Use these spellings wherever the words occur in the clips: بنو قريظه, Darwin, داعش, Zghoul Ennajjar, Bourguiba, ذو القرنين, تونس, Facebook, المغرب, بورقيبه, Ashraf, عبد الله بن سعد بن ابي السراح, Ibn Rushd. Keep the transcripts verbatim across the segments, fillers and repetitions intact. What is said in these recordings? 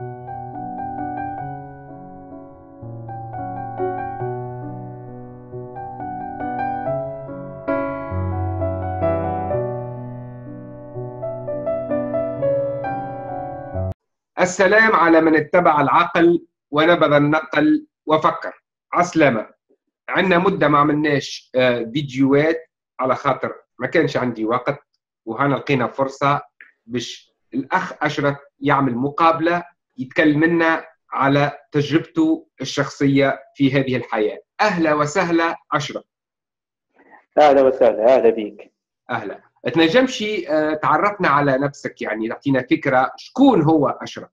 السلام على من اتبع العقل ونبذ النقل وفكر. عسلامة. عندنا مدة ما عملناش فيديوهات على خاطر ما كانش عندي وقت، وهنا لقينا فرصة باش الأخ أشرف يعمل مقابلة يتكلم لنا على تجربته الشخصية في هذه الحياة. أهلا وسهلا أشرف. أهلا وسهلا، أهلا بيك. أهلا. تنجمش تعرفنا على نفسك، يعني تعطينا فكرة شكون هو أشرف؟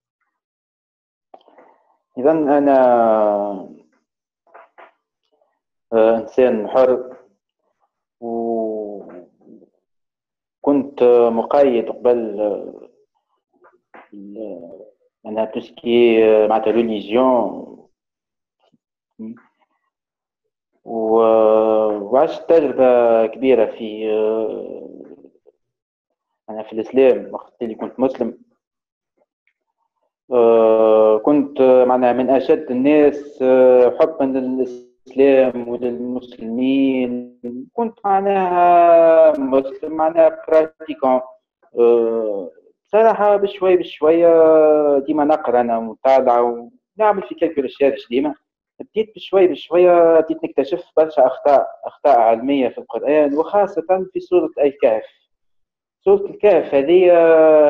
إذا أنا إنسان حر، وكنت مقيد قبل أنا تسكي مع تلفزيون، وعشت تجربة كبيرة في أنا في الإسلام وقت اللي كنت مسلم. أه كنت معناها من أشد الناس حبا للإسلام وللمسلمين، كنت معناها مسلم معناها براتيكون. أه بصراحة بشوي بشوية ديما نقرأ أنا ونطالع ونعمل في كلك ريشيرش، ديما بديت بشوي بشوية بديت نكتشف برشا أخطاء أخطاء علمية في القرآن، وخاصة في سورة الكهف. سورة الكهف هذه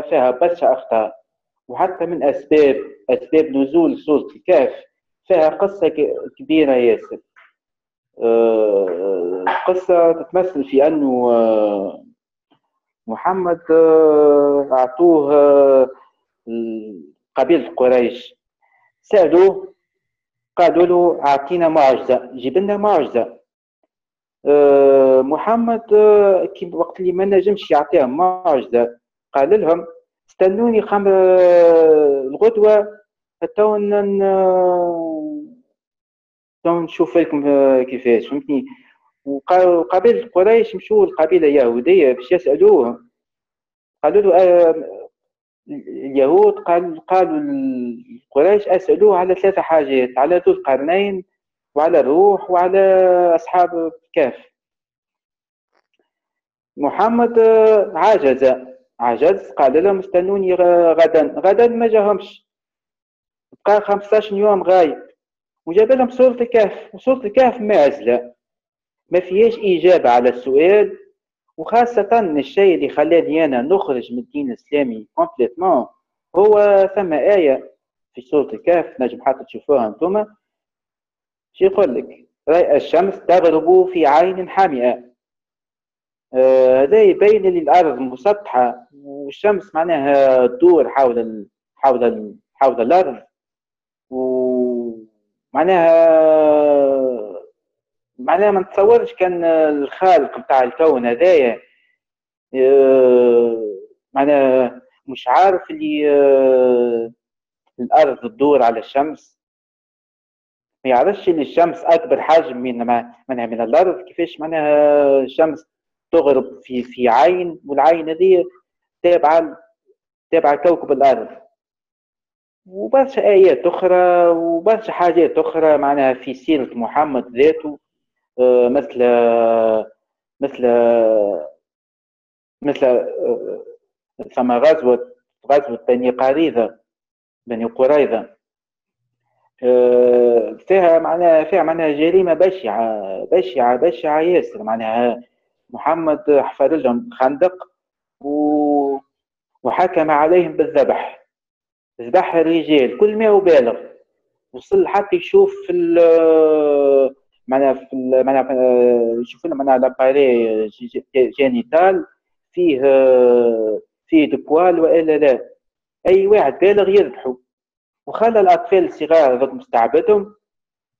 فيها برشا أخطاء، وحتى من أسباب أسباب نزول سورة الكهف فيها قصة كبيرة ياسر. القصة تتمثل في أنه محمد أعطوه قبيلة قريش، سألوه قالوا له أعطينا معجزة، جيب لنا معجزة. محمد وقت اللي ما نجمش يعطيهم معجزة قال لهم استنوني خمر الغدوة حتى نشوف لكم كيفاش، فهمتني. وقبيلة قريش مشوا القبيلة اليهودية باش يسألوه، قالوا له اليهود قال قالوا القريش أسألوه على ثلاثة حاجات، على ذو القرنين وعلى الروح وعلى أصحاب الكهف. محمد عجز عجز قال لهم استنوني غدا. غدا ما جاهمش، بقى خمسة عشر يوم غايب، وجاب لهم سورة الكهف. وسورة الكهف معزلة ما فيهاش إجابة على السؤال، وخاصة الشيء اللي خلاني أنا نخرج من الدين الإسلامي كومبليتمون هو ثم آية في سورة الكهف نجم حتى تشوفوها أنتوما. شي يقول لك رأي الشمس تغرب في عين حامئة. هذا آه يبين لي الأرض مسطحة والشمس معناها تدور حول ال... حول ال... حول الأرض، ومعناها معناها ما نتصورش كان الخالق بتاع الكون هذايا آه... معناها مش عارف اللي آه... الأرض تدور على الشمس، ما يعرفش ان الشمس اكبر حجم من معناها من الارض، كيفاش معناها الشمس تغرب في في عين، والعين هذه تابعه تابعه كوكب الارض. وبرشا ايات اخرى وبرشا حاجات اخرى معناها في سيره محمد ذاته، مثل مثل مثل ثم غزوه غزوه بني قريظه بني قريظه فيها معناها فيها معناها جريمة بشعة بشعة بشعة ياسر، معناها محمد حفر لهم خندق و... وحكم عليهم بالذبح، ذبح الرجال كل ما هو بالغ، وصل حتى يشوف في ال معناها في ال معناها يشوف لهم معناها لاباري جينيتال فيه فيه دبوال وإلا لا، أي واحد بالغ يذبحه. وخلى الأطفال الصغار هذوك مستعبدهم،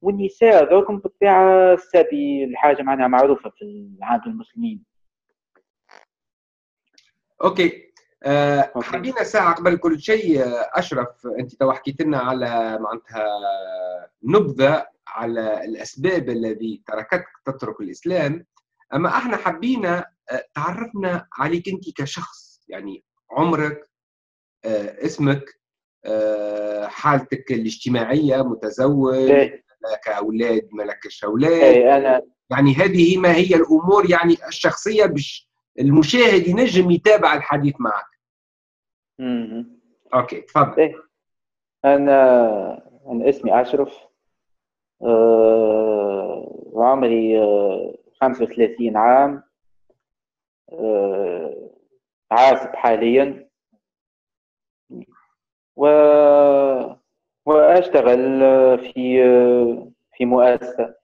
والنساء هذوك بالطبيعة السبي الحاجة معناها معروفة في عند المسلمين. أوكي، أه خلينا ساعة قبل كل شيء أشرف، أنت تو حكيت لنا على معناتها نبذة على الأسباب الذي تركتك تترك الإسلام، أما احنا حبينا تعرفنا عليك أنت كشخص، يعني عمرك، أه اسمك، أه حالتك الاجتماعيه، متزوج، مالك اولاد، مالكش اولاد، يعني هذه ما هي الامور يعني الشخصيه باش المشاهد ينجم يتابع الحديث معك. امم اوكي تفضل. إيه. انا انا اسمي اشرف، أه... وعمري أه... خمسة وثلاثين عام، أه... عازب حاليا، و... واشتغل في في مؤسسه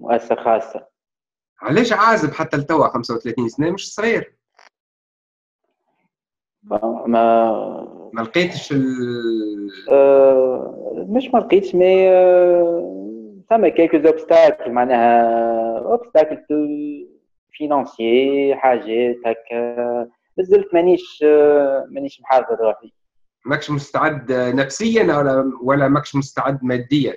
مؤسسه خاصه. علاش عازب حتى لتوا خمسة وثلاثين سنه؟ مش صغير. ما ما لقيتش ال... آه... مش ما لقيتش، مي ثما كيلكو زوبستاكل، معناها اوبستاكل فينانسيي، حاجات هكا. مازلت مانيش مانيش محضر روحي. ماكش مستعد نفسيا ولا ولا ماكش مستعد ماديا؟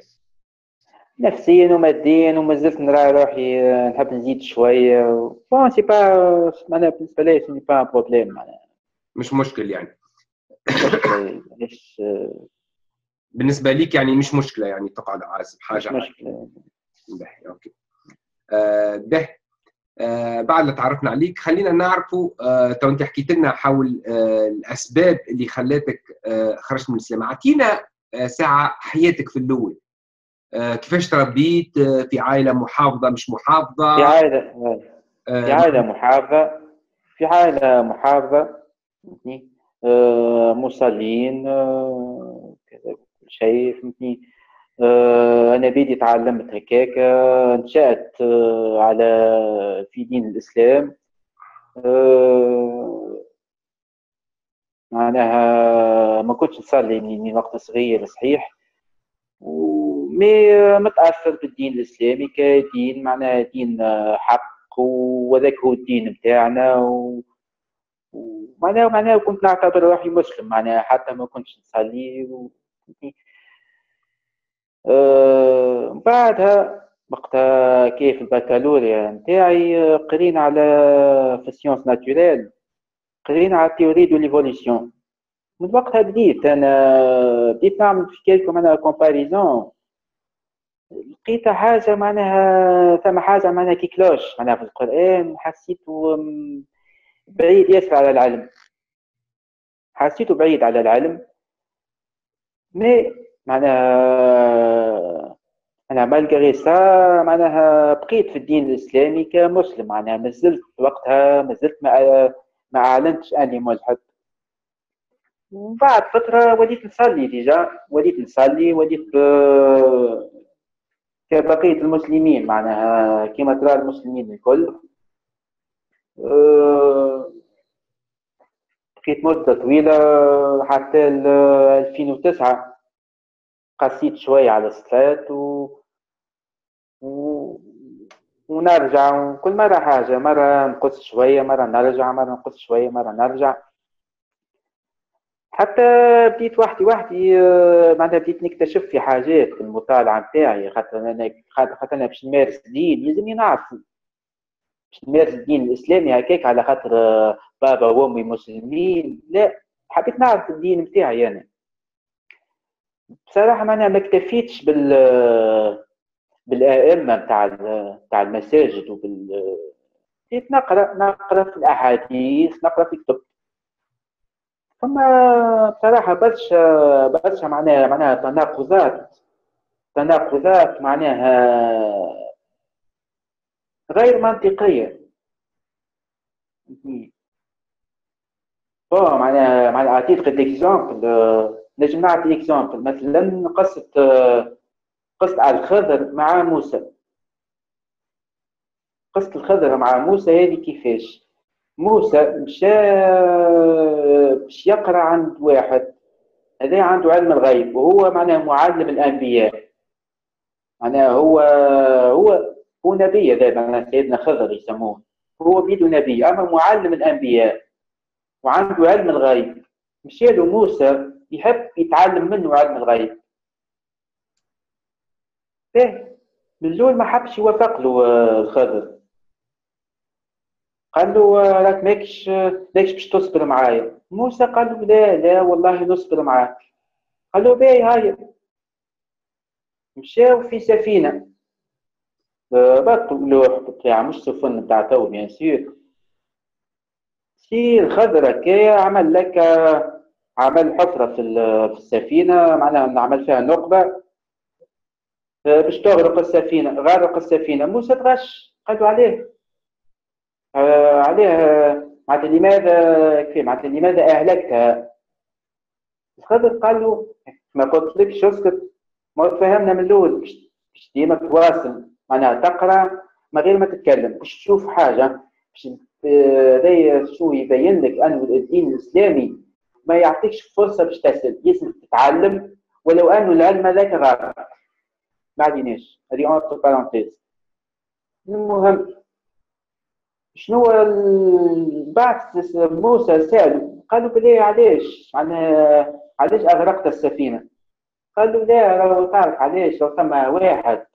نفسيا وماديا، ومازلت نرى روحي نحب نزيد شويه. بون سي با، معناها بالنسبه لي سي با بروبليم، معناها مش مشكل يعني. بالنسبه ليك يعني مش مشكله يعني تقعد عازب، حاجه مش مشكله. باهي اوكي. آه باهي. آه بعد ما تعرفنا عليك خلينا نعرفوا آه تو انت حكيت لنا حول آه الاسباب اللي خلاتك آه خرجت من الاسلام. اعطينا آه ساعه حياتك في الاول، آه كيفاش تربيت؟ آه في عائله محافظه مش محافظه؟ في عائله آه في عائله محافظه، في عائله محافظه، فهمتني، آه مصلين آه كذا كل شيء، فهمتني. آه انا بيدي تعلمت هكاك، نشأت آه على في دين الاسلام، آه معناها ما كنتش نصلي من وقت صغير صحيح، ومي متاثر بالدين الاسلامي كدين، معناها دين حق، وذاك هو الدين بتاعنا، و ومعناها معناها كنت نعتبر روحي مسلم، معناها حتى ما كنتش نصلي. وفهمتني أه بعدها وقتها كيف البكالوريا نتاعي قرينا على في السيونس ناتوريل، قرينا على التيوري دو ليفوليسيون. من وقتها بديت انا بديت نعمل في كيلكو معناها كومباريزون، لقيت حاجه معناها ثما حاجه معناها كي كلوش معناها في القران، حسيته بعيد ياسر على العلم، حسيته بعيد على العلم. مي معناها أنا مالغري سا معناها بقيت في الدين الإسلامي كمسلم، معناها مازلت وقتها مازلت ما ما أعلنتش أني ملحد. ومن بعد فترة وليت نصلي ديجا، وليت نصلي، وليت كبقية المسلمين، معناها كيما ترى المسلمين الكل. بقيت مدة طويلة حتى ألفين وتسعة، قسيت شوية على الصلاة و... و... ونرجع كل مرة حاجة، مرة نقص شوية، مرة نرجع، مرة نقص شوية، مرة نرجع، حتى بديت وحدي وحدي معناها بديت نكتشف في حاجات في المطالعة نتاعي، خاطر أنا خاطر أنا باش نمارس دين لازمني نعرف، باش نمارس الدين الإسلامي هكاك على خاطر بابا وأمي مسلمين، لا حبيت نعرف الدين نتاعي أنا. بصراحة معناها ما اكتفيتش بال بالأئمة نتاع نتاع المساجد، وبال بديت نقرا نقرا في الأحاديث، نقرا في الكتب. فما بصراحة برشا برشا معناها معناها تناقضات تناقضات معناها غير منطقية. بون معناها معناها أعطيتك ديكزامبل، نجم نعطي اكزامبل، مثلا قصة قصة الخضر مع موسى، قصة الخضر مع موسى هذه كيفاش؟ موسى مشى باش يقرا عند واحد هذا عنده علم الغيب، وهو معناه معلم الأنبياء، معناه هو هو هو نبي، هذا معناه سيدنا خضر يسموه، هو بيده نبي، أما معلم الأنبياء وعنده علم الغيب. مشى له موسى يحب يتعلم منه علم الغيب. باهي، من الأول ما حبش يوافق له الخضر. قال له راك ماكش ماكش باش تصبر معايا. موسى قال له لا لا والله نصبر معاك. قالوا باهي هاي. مشاو في سفينة هبطوا لوح بطلع مش سفن بتاع تو بيان سير. سير خضرة كايا عمل لك عمل حفرة في السفينة، معناها عمل فيها نقبة باش تغرق السفينة، غرق السفينة، موسى تغش، قالوا عليه آه عليه معناتها لماذا كيف معناتها لماذا أهلكتها؟ الخضر قال له ما قلتلكش اسكت، ما فهمنا من الأول، باش ديما تواصل معناها تقرا من غير ما تتكلم، باش تشوف حاجة، باش هذايا شو يبين لك أنه الدين الإسلامي ما يعطيكش فرصة باش تسأل، لازم تتعلم ولو أنه العلم هذاك غلط. ما عديناش، هذه أونتر بارونتيز. المهم شنو بعد موسى سألوا قالوا بلي علاش معناها علاش أغرقت السفينة؟ قالوا لا راهو تعرف علاش، لو ثما واحد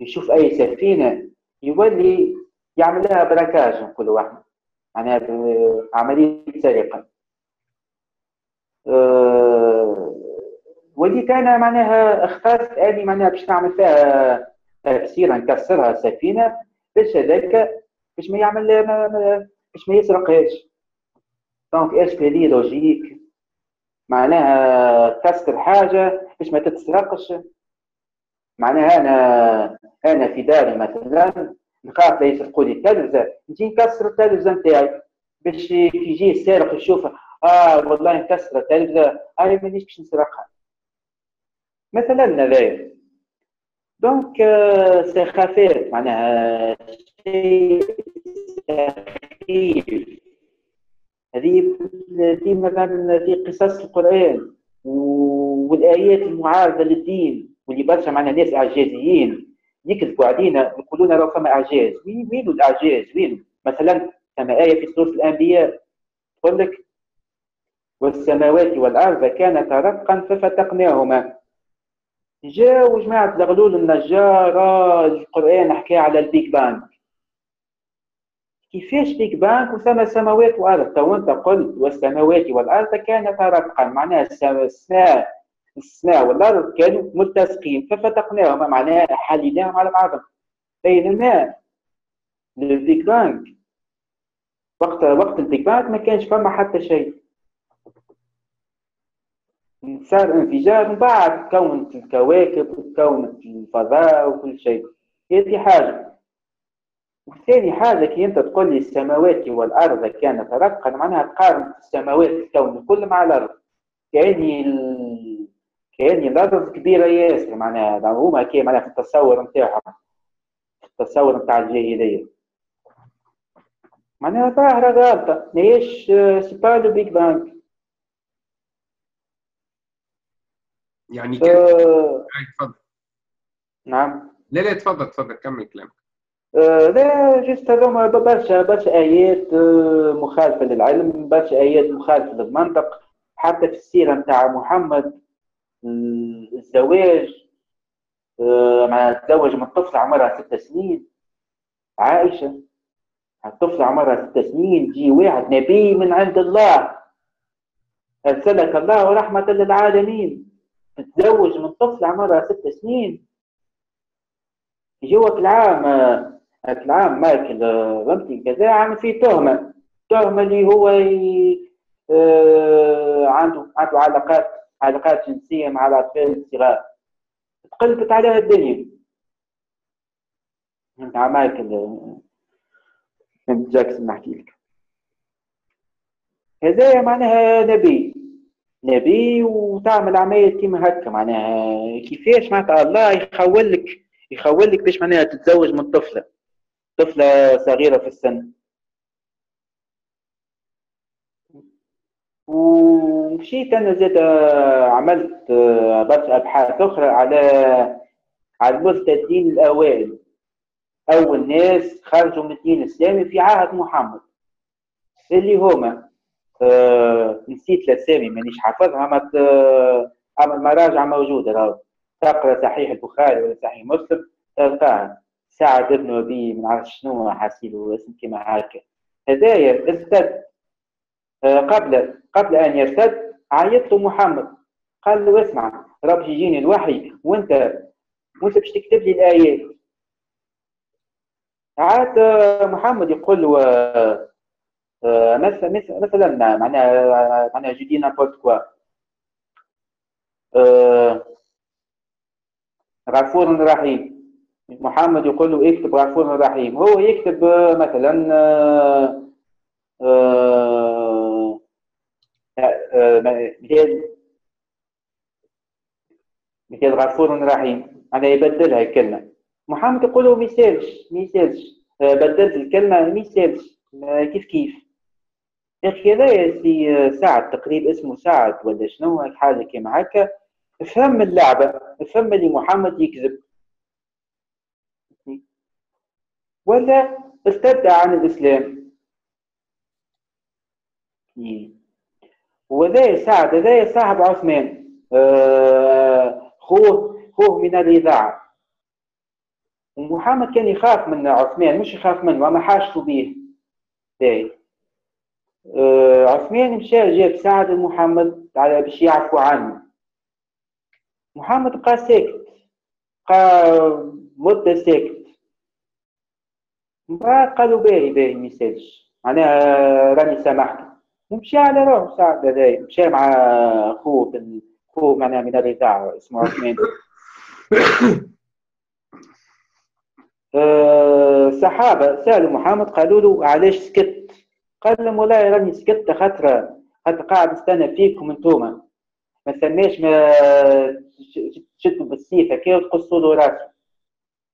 يشوف أي سفينة يولي يعمل لها براكاج نقولوا احنا، معناها عملية سرقة. أه وليت أنا معناها اخترت آلي معناها باش نعمل فيها تكسير، نكسرها السفينة باش هذاك باش ما يعمل باش ما يسرقهاش. دونك اشكالية لوجيك معناها تكسر حاجة باش ما تتسرقش. معناها أنا أنا في داري مثلا نخاف لا يسرقولي التلفزة، نجي نكسر التلفزة نتاعي باش كي يجي السارق يشوف آه والله نكسر التلفزة، أنا مانيش باش نسرقها. مثلا هذايا دونك سخافات معناها شيء سخيف. هذه مثلا في قصص القرآن والآيات المعارضة للدين واللي برشا معناها ناس إعجازيين يكذبوا علينا ويقولوا لنا راه فما إعجاز، وينو الإعجاز وينو؟ مثلا كما آية في سورة الأنبياء تقول لك والسماوات والأرض كانتا رتقا ففتقناهما. جاو جماعة زغلول النجار القرآن حكى على البيك بانك. كيفاش بيك بانك وثما سماوات وأرض؟ تو أنت قلت والسماوات والأرض كانتا رتقا، معناها السماء السماء والأرض كانوا ملتصقين ففتقناهما، معناها حليناهم على بعضهم. بينما البيك بانك وقت وقت البيك بانك ما كانش فما حتى شيء، صار انفجار من بعد تكونت الكواكب وتكونت الفضاء وكل شيء. هذه حاجة. وثاني حاجة كي أنت تقول لي السماوات والأرض كانت رتقا، معناها تقارن السماوات الكون الكل مع الأرض. كأني ال... كأني الأرض كبيرة ياسر، معناها هما كي معناها في التصور نتاعهم، في التصور نتاع الجاهلية. معناها ظاهرة غالطة، ماهيش سي با لو بيك بانك. يعني كان أه تفضل. نعم. لا لا تفضل تفضل كمل كلامك. أه لا جست هذوما برشا برشا آيات مخالفة للعلم، برشا آيات مخالفة للمنطق، حتى في السيرة نتاع محمد الزواج أه مع تزوج من طفلة عمرها ست سنين، عائشة الطفلة عمرها ست سنين، جي واحد نبي من عند الله أرسلك الله رحمة للعالمين. تتزوج من طفل عمرها ست سنين. جوك العام العام مايكل رمتي كذا عام في تهمة، تهمة اللي هو ي... آه... عنده عنده علاقات علاقات جنسية مع الأطفال الصغار. تقلبت عليها الدنيا. مع مايكل جاكسون نحكي لك. هذايا معناها نبي. نبي وتعمل عمايل كيما هكا، معناها كيفاش معناتها الله يخولك يخولك باش معناها تتزوج من طفله طفله صغيره في السن. ومشيت انا زاد عملت برشا ابحاث اخرى على على المرتدين الاوائل، اول ناس خرجوا من الدين الاسلامي في عهد محمد، اللي هما أه نسيت الاسامي مانيش حافظها، اما اما المراجع موجوده، راهو تقرا صحيح البخاري ولا صحيح مسلم تلقاها. سعد بن ابي ما نعرفش شنو حاسيلو اسم كيما هكا. هذايا ارتد أه قبل قبل ان يرتد عيط له محمد قال له اسمع، راه باش يجيني الوحي وانت وانت باش تكتب لي الايات. عاد محمد يقول له مثلا مثلا معناها معناها جو دي نابورت كوا، غفور رحيم. محمد يقول له اكتب غفور رحيم، هو يكتب مثلا مثال مثال غفور رحيم، معناها يبدلها الكلمة. محمد يقول له ما يسالش ما يسالش، بدلت الكلمة ما يسالش كيف كيف. يا أخي هذا يا سي سعد، تقريبا اسمه سعد ولا شنو حاجة كيما هكا، فهم اللعبة، فهم اللي محمد يكذب ولا استبدع عن الإسلام. وذا سعد هذا صاحب عثمان، خوه خوه من الإذاعة. محمد كان يخاف من عثمان، مش يخاف منه، ما حاشته به. آه عثمان مشى جاب سعد محمد على باش يعفو عنه. محمد بقى ساكت، بقى مدة ساكت، بقى قالوا باهي باهي ما يسالش، معناها راني سامحته. ومشى على روحه سعد هذايا، مشى مع خوه خوه معناها من الإذاعة اسمه عثمان. أه صحابة سألوا محمد قالوا له علاش سكت؟ قال لهم والله راني سكت خاطر خاطر قاعد نستنى فيكم انتوما، ما نستناش ما تشدوا بالسيف هكا وتقصوا له راسه.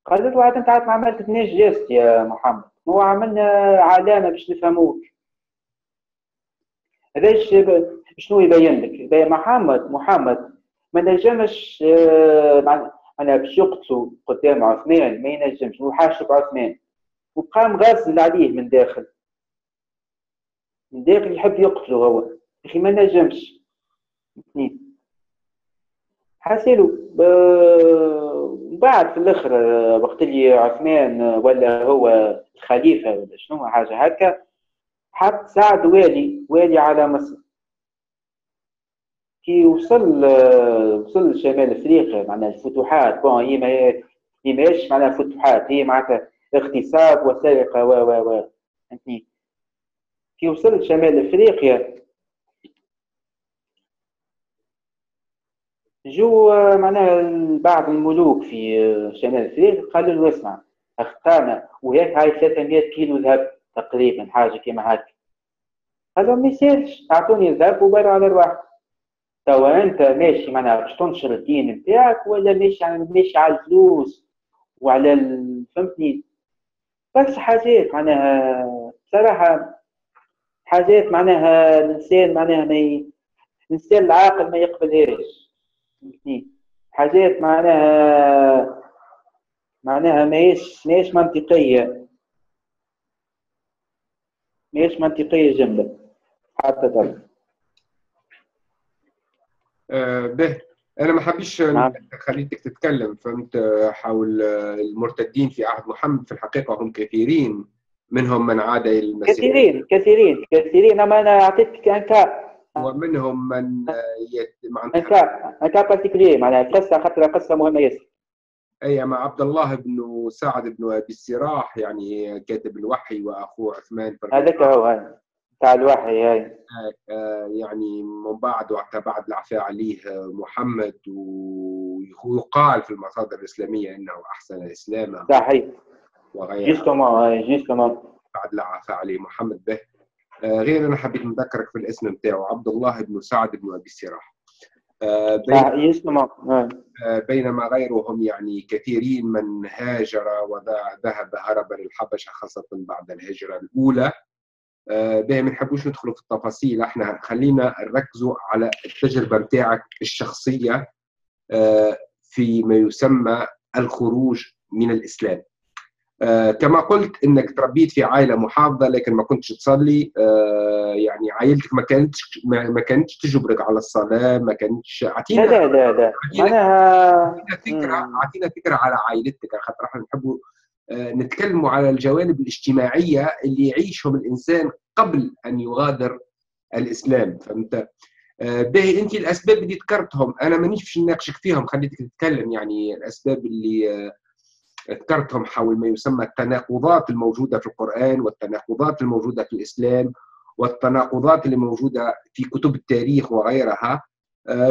قالوا له عاد انت عاد ما عملتناش جاست يا محمد، هو عملنا علامة باش نفهموك. هذا شنو يبين لك؟ يبين محمد محمد ما نجمش أه مع أنا باش يقتلوا قدام عثمان، ما ينجمش، هو حاشب عثمان وقام غازل عليه من داخل من داخل يحب يقتله هو، يا أخي ما نجمش. اثنين حاسلو من بعد في الآخر وقت اللي عثمان ولا هو الخليفة ولا شنو حاجة هكا، حط سعد والي والي على مصر. كي وصل وصل شمال افريقيا معناها الفتوحات، بون هي ما هيش معناها فتوحات، هي معناتها اغتصاب وسرقه و و و فهمتني. كي وصل شمال افريقيا جو معناها بعض الملوك في شمال افريقيا قالوا له اسمع اخطانا وياك هاي ثلاثمية كيلو ذهب تقريبا حاجه كيما هكا. قال لهم ما يسالش، اعطوني الذهب وبرا على الواحد. توا انت ماشي معناها باش تنشر الدين نتاعك ولا ماشي ماشي على الفلوس وعلى ال... فهمتني. بس حاجات معناها بصراحه حاجات معناها الانسان معناها ما ي... الانسان العاقل ما يقبلهاش، فهمتني. حاجات معناها معناها ماهيش ماهيش منطقيه، ماهيش منطقيه جمله حتى درجه. آه به انا ما حبيتش خليتك تتكلم، فهمت، حول المرتدين في عهد محمد. في الحقيقه هم كثيرين، منهم من عاد الى المسيح، كثيرين كثيرين كثيرين، اما انا اعطيتك انكار، ومنهم من يت... معناتها انكار انكار بارتيكولي، معناها قصه خاطر قصه مهمه ياسر. اي مع عبد الله بن سعد بن ابي السراح، يعني كاتب الوحي، واخوه عثمان. هذاك هو هذا تاع الوحي يعني. آه يعني من بعد وقت بعد العفاء عليه محمد، ويقال في المصادر الاسلاميه انه احسن اسلاما. صحيح. وغير بعد العفاء عليه محمد به. آه غير انا حبيت نذكرك في الاسم نتاعو، عبد الله بن سعد بن ابي السراح. آه بينما, آه بينما غيرهم يعني كثيرين من هاجر وذهب هرب للحبشه، خاصه بعد الهجره الاولى. باهي ما نحبوش ندخلوا في التفاصيل، احنا خلينا نركزوا على التجربه نتاعك الشخصيه في ما يسمى الخروج من الاسلام. كما قلت انك تربيت في عائله محافظه، لكن ما كنتش تصلي، يعني عائلتك ما كانتش ما كانتش تجبرك على الصلاه، ما كانتش. اعطينا لا لا لا اعطينا فكره اعطينا فكره على عائلتك، خاطر احنا نحبوا نتكلموا على الجوانب الاجتماعية اللي يعيشهم الإنسان قبل أن يغادر الإسلام، فهمت؟ باهي انت الاسباب اللي ذكرتهم انا مانيش باش نناقشك فيهم، خليتك تتكلم يعني الاسباب اللي ذكرتهم حول ما يسمى التناقضات الموجوده في القرآن والتناقضات الموجوده في الاسلام والتناقضات اللي موجوده في كتب التاريخ وغيرها.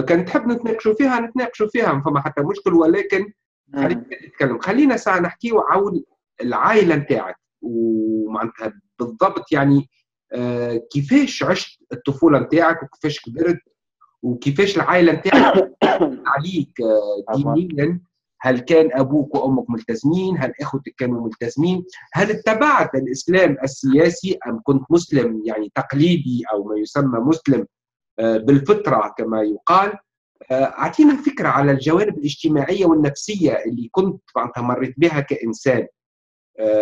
كان تحب نتناقشوا فيها نتناقشوا فيها، ما فما حتى مشكل، ولكن خليك تتكلم. خلينا ساعه نحكيو عن العائله نتاعك ومعناتها بالضبط يعني كيفاش عشت الطفوله نتاعك وكيفاش كبرت وكيفاش العائله نتاعك عليك دينيا. هل كان ابوك وامك ملتزمين؟ هل اخوتك كانوا ملتزمين؟ هل اتبعت الاسلام السياسي ام كنت مسلم يعني تقليدي او ما يسمى مسلم بالفطره كما يقال؟ اعطينا فكره على الجوانب الاجتماعيه والنفسيه اللي كنت معناتها مريت بها كانسان،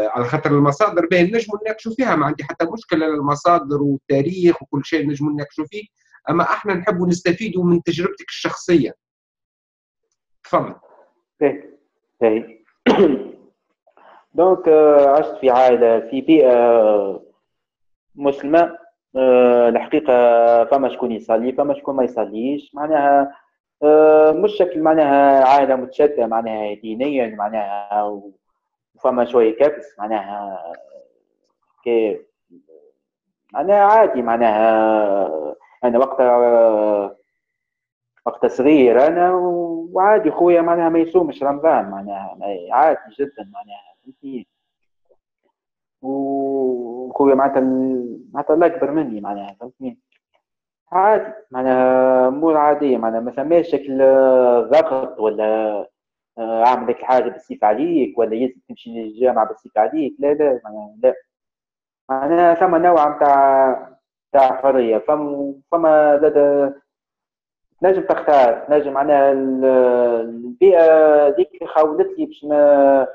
على خاطر المصادر باهي نجموا نناقشوا فيها، ما عندي حتى مشكله المصادر والتاريخ وكل شيء نجموا نناقشوا فيه، اما احنا نحبوا نستفيدوا من تجربتك الشخصيه. تفضل. باهي باهي دونك عشت في عائله في بيئه مسلمه، الحقيقه فما شكون يصلي فما شكون ما يصليش، معناها مش شكل معناها عائله متشدده معناها دينيا معناها، وفما شويه كبس معناها كي معناها عادي معناها. انا وقتها وقتها صغير انا وعادي خويا معناها ما يصومش رمضان معناها عادي جدا معناها فهمتني، وخويا معناتها معناتها الله اكبر مني معناها فهمتني عادي معناها امور عاديه معناها ما ثماش شكل ضغط ولا اعمل لك حاجه بالسيف عليك ولا يلزم تمشي للجامعه بالسيف عليك، لا لا معناها لا معناها ثم نوع نتاع نتاع حريه. فما فما زاد تنجم تختار تنجم معناها البيئه ذيك خولت لي باش ما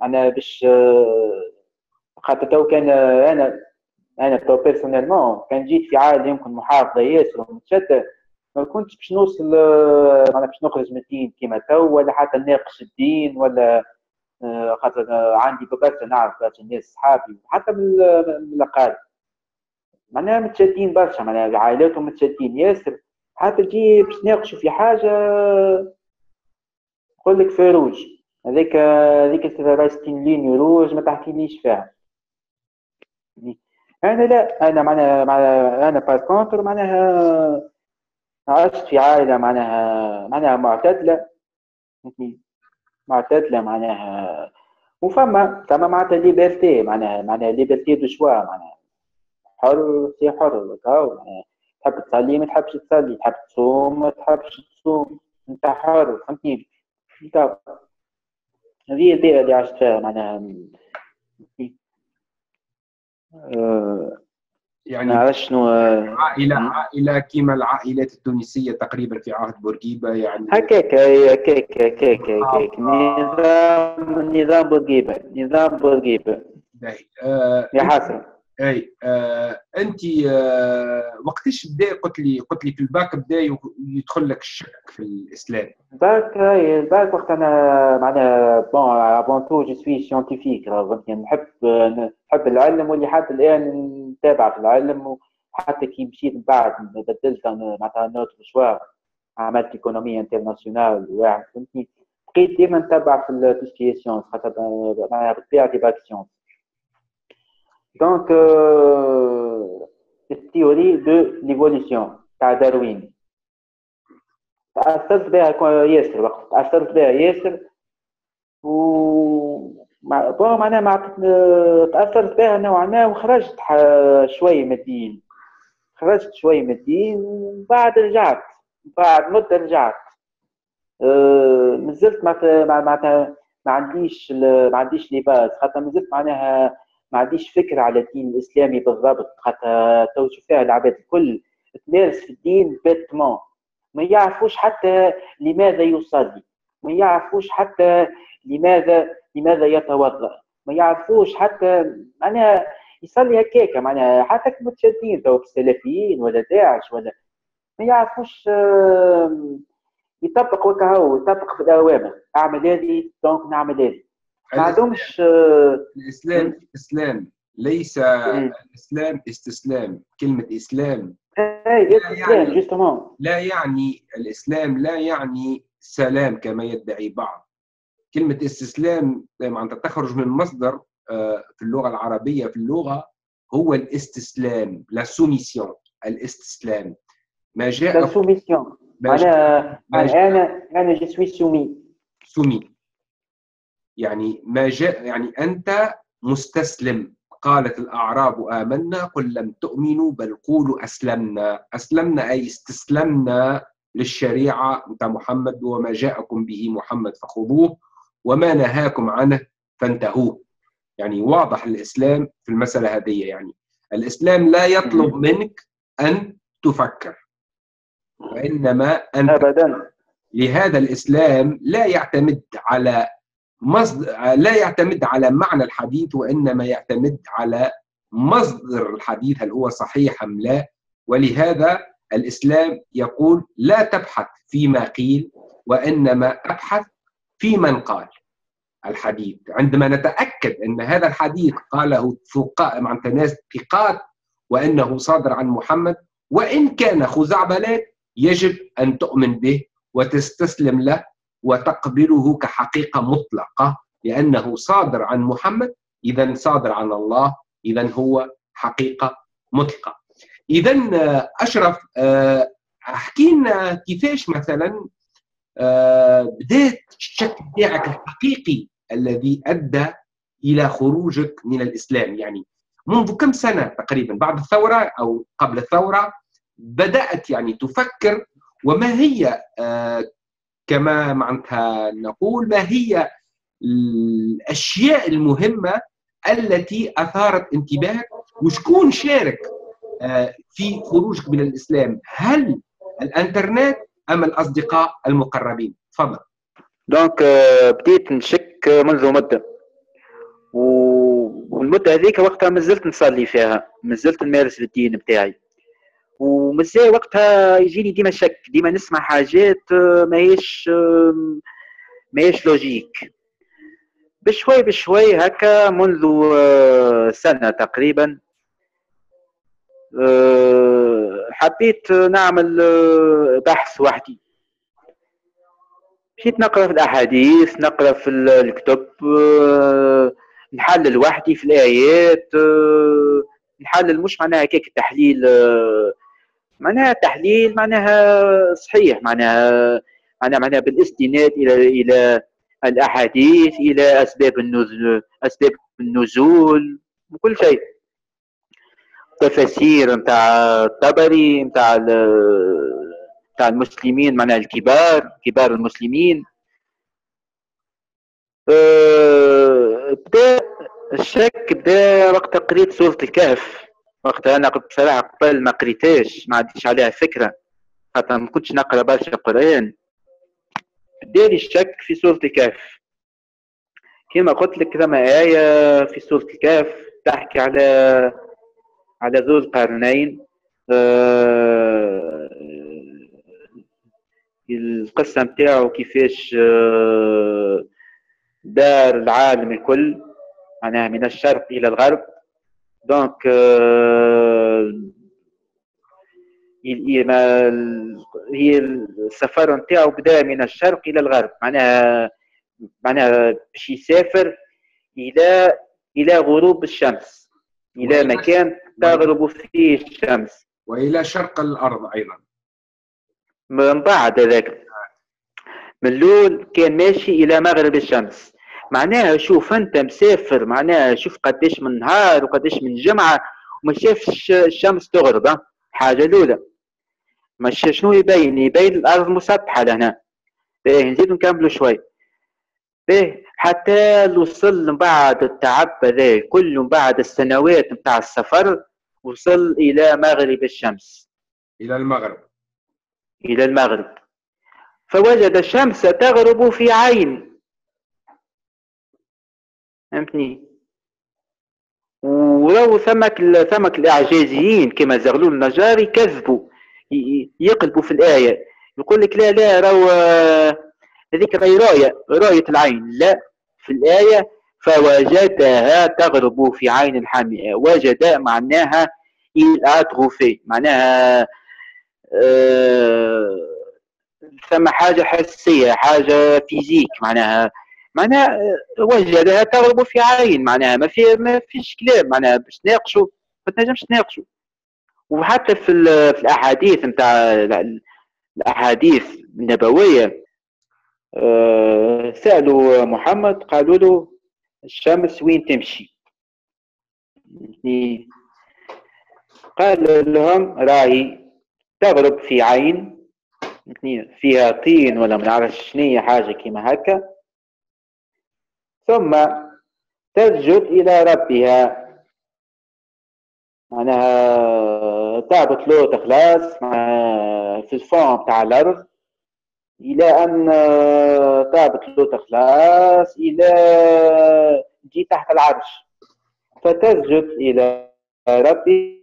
معناها باش خاطر تو كان انا انا تو بيرسونيلمون كان جيت في عائله يمكن محافظه ياسر ومتشدده ما كنتش باش نوصل معناها باش نخرج من الدين كيما تو ولا حتى نناقش الدين ولا خاطر عندي برشا نعرف برشا ناس صحابي حتى من الاقارب معناها متشدين برشا معناها عائلاتهم متشدين ياسر، حتى تجي باش تناقشوا في حاجه نقول لك فاروج هذاك هذيك ستين لين يروج ما تحكيليش فيها. انا لا انا معناها معناها انا باغ كونتر معناها عشت في عائله معناها معناها معتدله فهمتني معتدله معناها، وفما ثما معناتها ليبرتي معناها معناها ليبرتي دو شوا معناها حر سي حر هاو معناها تحب تصلي ما تحبش تصلي تحب تصوم ما تحبش تصوم انت حر فهمتني. هذه البيئه اللي عشت فيها معناها أه يعني شنو عائله عائله كيما العائلات التونسيه تقريبا في عهد بورقيبه يعني هكاك هكاك هكاك هكاك نظام نظام بورقيبه نظام بورقيبه آه يا حسن. اي آه انت آه وقتاش بدا قلت لي قلت لي في الباك بدا يدخل لك الشك في الاسلام؟ الباك اي الباك وقت انا معناها بون افون تو جو سوي سيانتيفيك نحب نحب العلم واللي حتى الان نتابع في العلم، وحتى كي مشيت من بعد بدلت معناتها نوتر شوا عملت ايكونومي انترناسيونال واحد فهمتني بقيت ديما نتابع في توسكي سيونس خاطر معناها بطبيعتي باك سيونس دونك التيوري دو ليفوليسيون تاع داروين تأثرت بها ياسر وقت تأثرت بها ياسر و مع بون معناها مع تاثرت بها نوعا ما وخرجت شويه من الدين خرجت شويه من الدين ومن بعد رجعت بعد مده رجعت أه مازلت معناتها معناتها ما عنديش ما عنديش لي باز خاطر مازلت معناها ما عنديش فكره على الدين الاسلامي بالضبط خاطر تو تشوف فيها العباد الكل تمارس في الدين بيتمون ما يعرفوش حتى لماذا يصلي ما يعرفوش حتى لماذا لماذا يتوضا ما يعرفوش حتى معناها يصلي هكاك معناها حتى متشدين تو السلفيين ولا داعش ولا ما يعرفوش يطبق وكهو يطبق في الاوامر اعمل هذه دونك نعمل هذه ما عندهمش. الاسلام اسلام ليس الاسلام استسلام، كلمه اسلام اي يعني جوستومون لا يعني الاسلام لا يعني سلام كما يدعي بعض. كلمه استسلام معناتها تخرج من مصدر في اللغه العربيه، في اللغه هو الاستسلام، لا سوميسيون، الاستسلام ما جاء لا سوميسيون. انا انا انا جو سوي سومي سومي يعني ما جاء يعني انت مستسلم. قالت الأعراب آمنا قل لم تؤمنوا بل قولوا أسلمنا. أسلمنا أي استسلمنا للشريعة متاع محمد وما جاءكم به محمد فخذوه وما نهاكم عنه فانتهوه. يعني واضح الإسلام في المسألة هذه. يعني الإسلام لا يطلب منك أن تفكر وإنما أنت أبدا. لهذا الإسلام لا يعتمد على مصدر، لا يعتمد على معنى الحديث وإنما يعتمد على مصدر الحديث هل هو صحيح أم لا. ولهذا الإسلام يقول لا تبحث فيما قيل وإنما أبحث في من قال الحديث. عندما نتأكد أن هذا الحديث قاله ثقات مع ناس ثقات وأنه صادر عن محمد وإن كان خزعبلات يجب أن تؤمن به وتستسلم له وتقبله كحقيقة مطلقة لأنه صادر عن محمد، إذا صادر عن الله، إذا هو حقيقة مطلقة. إذا أشرف أحكينا كيفاش مثلا بدأت الشك بتاعك الحقيقي الذي أدى إلى خروجك من الإسلام. يعني منذ كم سنة تقريبا بعد الثورة أو قبل الثورة بدأت يعني تفكر، وما هي كما معناتها نقول ما هي الأشياء المهمة التي أثارت انتباهك وشكون شارك في خروجك من الإسلام؟ هل الإنترنت أم الأصدقاء المقربين؟ تفضل. دونك بديت نشك منذ مدة، والمدة هذيك وقتها مازلت نصلي فيها، مازلت نمارس الدين بتاعي، ومازال وقتها يجيني ديما شك، ديما نسمع حاجات ماهيش ماهيش لوجيك. بشوي بشوي هكا منذ سنة تقريبا حبيت نعمل بحث وحدي. مشيت نقرا في الأحاديث، نقرا في الكتب، نحلل وحدي في الآيات، نحلل مش معناها هكاك التحليل، معناها تحليل معناها صحيح، معناها معناها معناها بالاستناد الى الى الاحاديث، الى اسباب النزول، اسباب النزول وكل شيء، تفاسير نتاع الطبري، نتاع نتاع المسلمين، معناها الكبار، كبار المسلمين. أه بدا الشك بدا وقت قريت سورة الكهف. وقتها انا قلت بصراحه قبل ما قريتهاش، ما عنديش عليها فكره، خاطر ما كنتش نقرا برشا قران. بدالي الشك في سوره الكهف. كما قلت لك ثم ايه في سوره الكهف تحكي على على ذو القرنين. آه... القصه نتاعو كيفاش آه... دار العالم الكل، معناها من الشرق الى الغرب. دونك هي السفر نتاعو بدا من الشرق الى الغرب، معناها معناها باش يسافر الى الى غروب الشمس، الى مكان تغرب فيه الشمس والى شرق الارض ايضا. من بعد هذاك من الاول كان ماشي الى مغرب الشمس. معناها شوف انت مسافر، معناها شوف قداش من نهار وقداش من جمعه وما شافش الشمس تغرب. حاجه الاولى ما شنو يبين؟ يبين الارض مسطحه لهنا. باهي نزيدو نكملو شوي. باهي حتى وصل من بعد التعب هذا كله، من بعد السنوات نتاع السفر وصل الى مغرب الشمس، الى المغرب، الى المغرب، فوجد الشمس تغرب في عين. فهمتني؟ وراو ثمك ثمك الاعجازيين كما زغلول النجار يكذبوا، يقلبوا في الايه، يقول لك لا لا راهو هذيك راهي رؤيه، رؤيه العين. لا، في الايه فوجدها تغرب في عين حمئاء. وجد معناها اتروفي معناها أه ثم حاجه حسيه، حاجه فيزيك، معناها معناها وجدها تغرب في عين، معناها ما في ما فيش كلام، معناها باش تناقشوا ما تنجمش تناقشوا. وحتى في الاحاديث نتاع الاحاديث النبويه أه سالوا محمد قالوا له الشمس وين تمشي؟ قال لهم راهي تغرب في عين فيها طين ولا ما نعرفش شنيا حاجه كيما هكا، ثم تسجد الى ربها، معناها تعبت له تخلاص مع في الفون تاع الارض الى ان تعبت له تخلاص الى جي تحت العرش فتسجد الى ربها،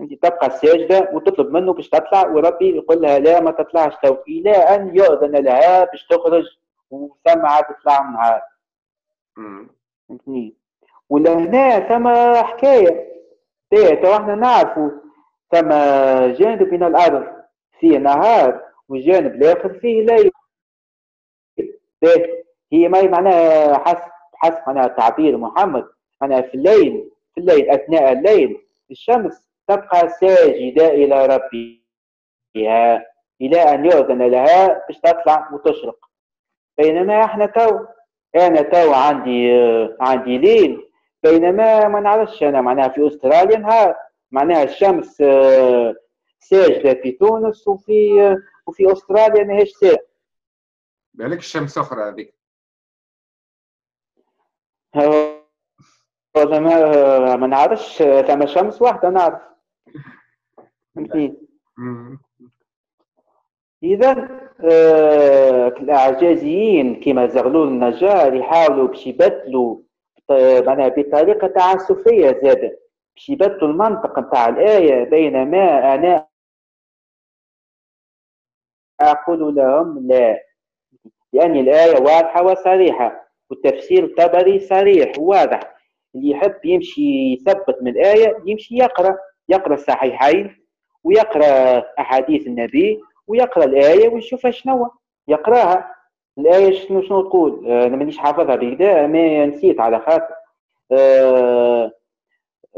انت تبقى ساجده وتطلب منه باش تطلع وربي يقول لها لا ما تطلعش تو الى ان يؤذن لها باش تخرج وثم عاد تطلع من عاد. فهمتني؟ ولهنا ثم حكايه تو احنا نعرفوا ثم جانب من الارض فيه نهار والجانب الاخر فيه ليل. هي ما معناها حسب حسب معناها تعبير محمد معناها في الليل في الليل اثناء الليل الشمس تبقى ساجدة إلى ربها إلى أن يؤذن لها باش تطلع وتشرق، بينما احنا تو أنا تو عندي عندي ليل، بينما ما نعرفش أنا معناها في أستراليا نهار، معناها الشمس ساجدة في تونس وفي وفي أستراليا ماهيش ساجدة. بالك الشمس أخرى هذيك. هذا ما ما نعرفش ثم شمس واحدة نعرف. إذا آه الأعجازيين كما زغلول النجار يحاولوا باش يبدلوا معناها بطريقة تعسفية زادة باش يبدلوا المنطق نتاع الآية، بينما أنا أقول لهم لا، لأن الآية واضحة وصريحة والتفسير الطبري صريح وواضح. اللي يحب يمشي يثبت من الآية يمشي يقرأ يقرأ الصحيحين ويقرأ أحاديث النبي ويقرأ الآية ويشوفها شنو يقراها. الآية شنو شنو تقول؟ أنا مانيش حافظها بكدا ما نسيت على خاطر أه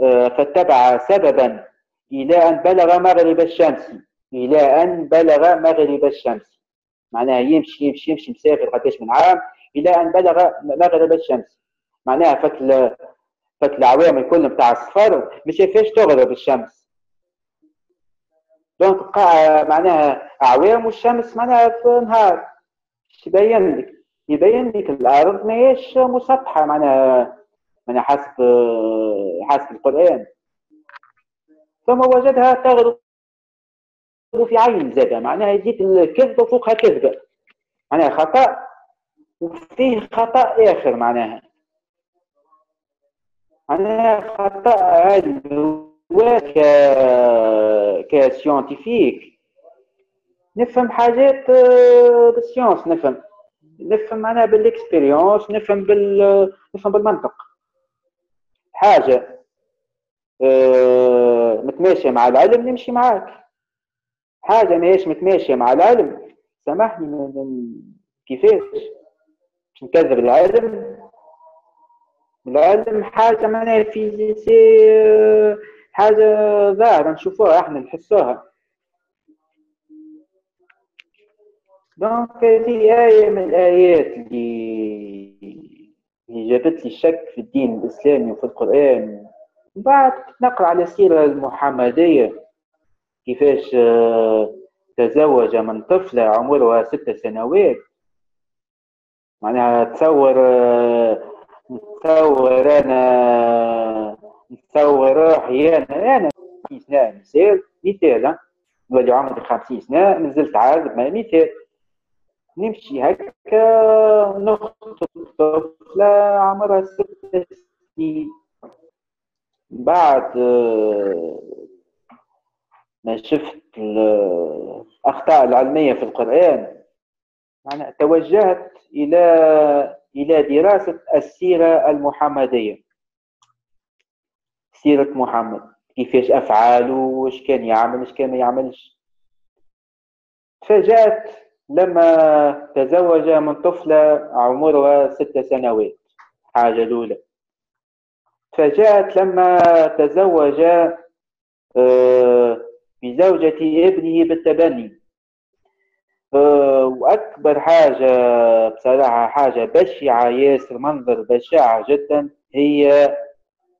أه فاتبع سببا إلى أن بلغ مغرب الشمس إلى أن بلغ مغرب الشمس، معناها يمشي يمشي يمشي مسافر قداش من عام إلى أن بلغ مغرب الشمس، معناها فتل فات العوامل الكل نتاع الصفر ما شافهاش تغرب الشمس. دونك تلقى معناها اعوام والشمس معناها في نهار. يبين لك يبين لك الارض ماهيش مسطحه معناها معناها حسب حسب القران. ثم وجدها تغرب في عين زاده، معناها يزيد الكذبه فوقها كذبه، معناها خطا وفيه خطا اخر، معناها أنا خطأ علوي ك كسيونتيفيك نفهم حاجات بالسيونس، نفهم نفهم أنا بالإكسبيريونس، نفهم بال نفهم بالمنطق. حاجة أه... متماشية مع العلم نمشي معاك، حاجة ماهيش متماشية مع العلم سامحني من... كيفاش باش نكذب العلم؟ العلم حاجة معناها فيزيسي حاجة ظاهرة نشوفوها احنا نحسوها. دونك هذه آية من الآيات اللي جابت لي الشك في الدين الإسلامي وفي القرآن. من بعد نقرأ على السيرة المحمدية كيفاش تزوج من طفلة عمرها ست سنوات، معناها تصور نتصور انا نتصور روحي انا انا خمسين سنه مثال مثال نولي عمري خمسين سنه نزلت عازب مثال نمشي هكا نخطب طفله عمرها ست سنين، بعد ما شفت الاخطاء العلميه في القران معناها توجهت الى إلى دراسة السيرة المحمدية. سيرة محمد، كيفاش أفعاله، واش كان يعمل، واش كان ما يعملش. تفاجأت لما تزوج من طفلة عمرها ست سنوات، حاجة الأولى. تفاجأت لما تزوج بزوجة ابنه بالتبني. وأكبر حاجة بصراحة، حاجة بشعة ياسر، منظر بشع جدا، هي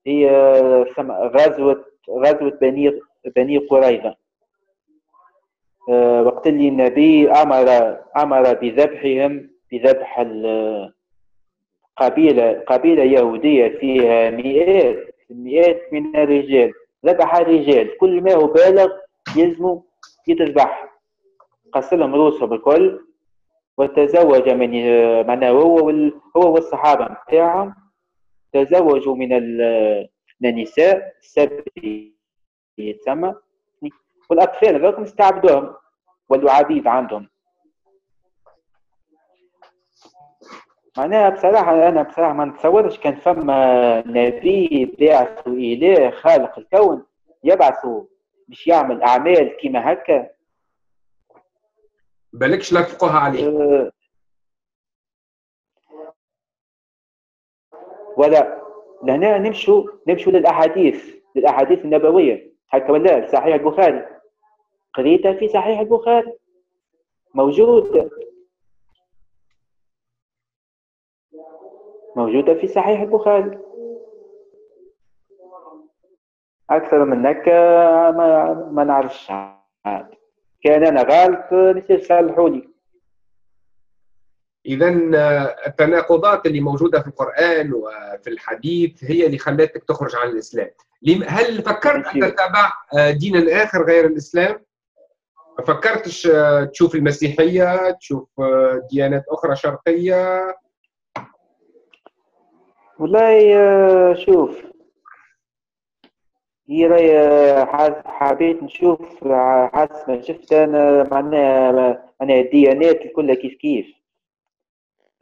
هي غزوة غزوة بني بني قريظة، وقت اللي النبي أمر أمر بذبحهم، بذبح القبيلة قبيلة يهودية فيها مئات مئات من الرجال، ذبح الرجال كل ما هو بالغ يلزموا يتذبح، قسلهم رؤوسهم الكل، وتزوج من من هو هو والصحابة بتاعهم، تزوجوا من من النساء السبي يتسمى، والأطفال هذوكم استعبدوهم ولوا عبيد عندهم. معناها بصراحة أنا بصراحة ما نتصورش كان فما نبي بعثوا إله خالق الكون يبعثوا باش يعمل أعمال كيما هكا. بالكش لا تفقوها عليه ولا لهنا. نمشوا نمشوا للأحاديث للأحاديث النبوية هكا ولا صحيح البخاري، قريتها في صحيح البخاري موجودة موجودة في صحيح البخاري. أكثر من هكا ما ما نعرفش. كان أنا غلط نسيت صلحوني. إذا التناقضات اللي موجودة في القرآن وفي الحديث هي اللي خلتك تخرج عن الإسلام. هل فكرت أن تتبع دينا آخر غير الإسلام؟ فكرتش تشوف المسيحية، تشوف ديانات أخرى شرقية؟ والله شوف، هي راهي حبيت نشوف حسب ما شفت أنا، معناها معناها الديانات الكلها كيف كيف،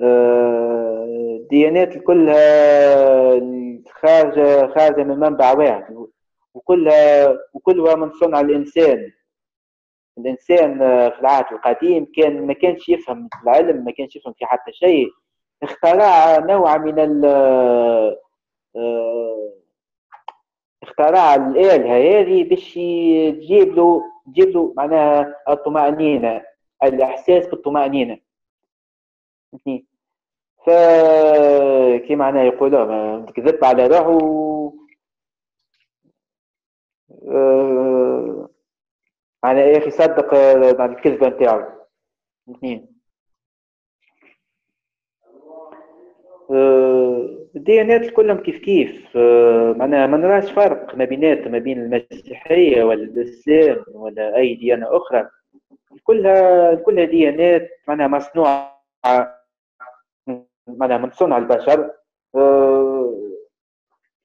الديانات كلها خارجة خارجة من منبع واحد، وكلها وكلها من صنع الإنسان. الإنسان في العهد القديم كان ما كانش يفهم في العلم، ما كانش يفهم في حتى شيء، اخترع نوع من ال اخترع الآلهة هذه باش تجيب له تجيب له معناها الطمأنينة، الإحساس بالطمأنينة. فهمتني؟ فكي معناها يقولوا كذب على روحه، معناها يا أخي صدق الكذبة نتاعو. فهمتني؟ الديانات كلهم كيف كيف، معناها ما نراش فرق ما بينات، ما بين المسيحية ولا الإسلام ولا أي ديانة أخرى، كلها كلها ديانات معناها مصنوعة، معناها من صنع البشر،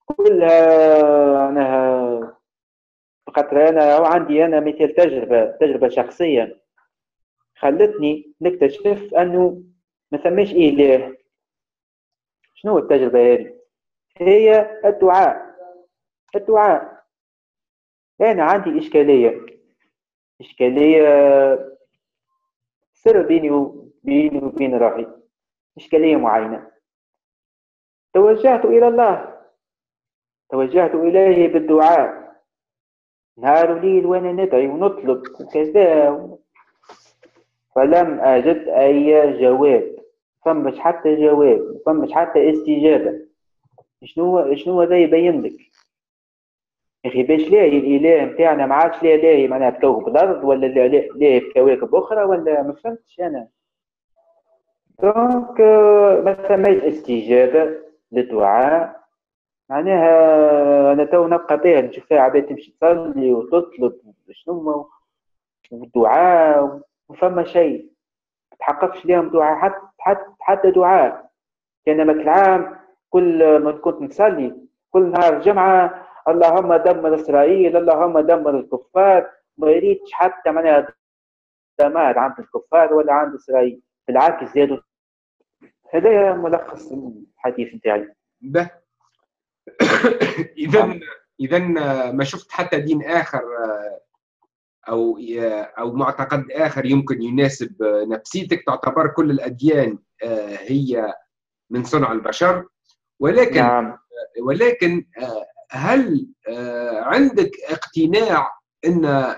كلها معناها. خاطر أنا عندي أنا مثل تجربة تجربة شخصية خلتني نكتشف أنه ما ثماش إله. شنو التجربة هذه؟ هي الدعاء. الدعاء أنا عندي إشكالية إشكالية سر بيني وبين روحي، إشكالية معينة. توجهت إلى الله، توجهت إليه بالدعاء نهار وليل، وأنا ندعي ونطلب وكذا، فلم أجد أي جواب، فمش حتى جواب، فمش حتى استجابة. شنو شنو هذا يبين لك؟ يا أخي باش لاهي الإله نتاعنا ما عادش لاهي معناها بكوكب الأرض، ولا لاهي بكواكب أخرى، ولا ما فهمتش أنا. دونك ما ثماش استجابة للدعاء، معناها أنا تو نبقى باهي نشوف فيها عباد تمشي تصلي وتطلب شنو والدعاء، وفما شيء ما تحققش ليهم دعاء، حتى حتى حتى دعاء. كان مثل عام كل ما كنت نصلي كل نهار جمعة اللهم دمر إسرائيل، اللهم دمر الكفار، ما يريدش حتى معناها دمار عند الكفار ولا عند إسرائيل، بالعكس زادوا. هذا ملخص الحديث نتاعي. إذا إذا ما شفت حتى دين آخر أو أو معتقد آخر يمكن يناسب نفسيتك. تعتبر كل الأديان هي من صنع البشر، ولكن نعم. ولكن هل عندك اقتناع أن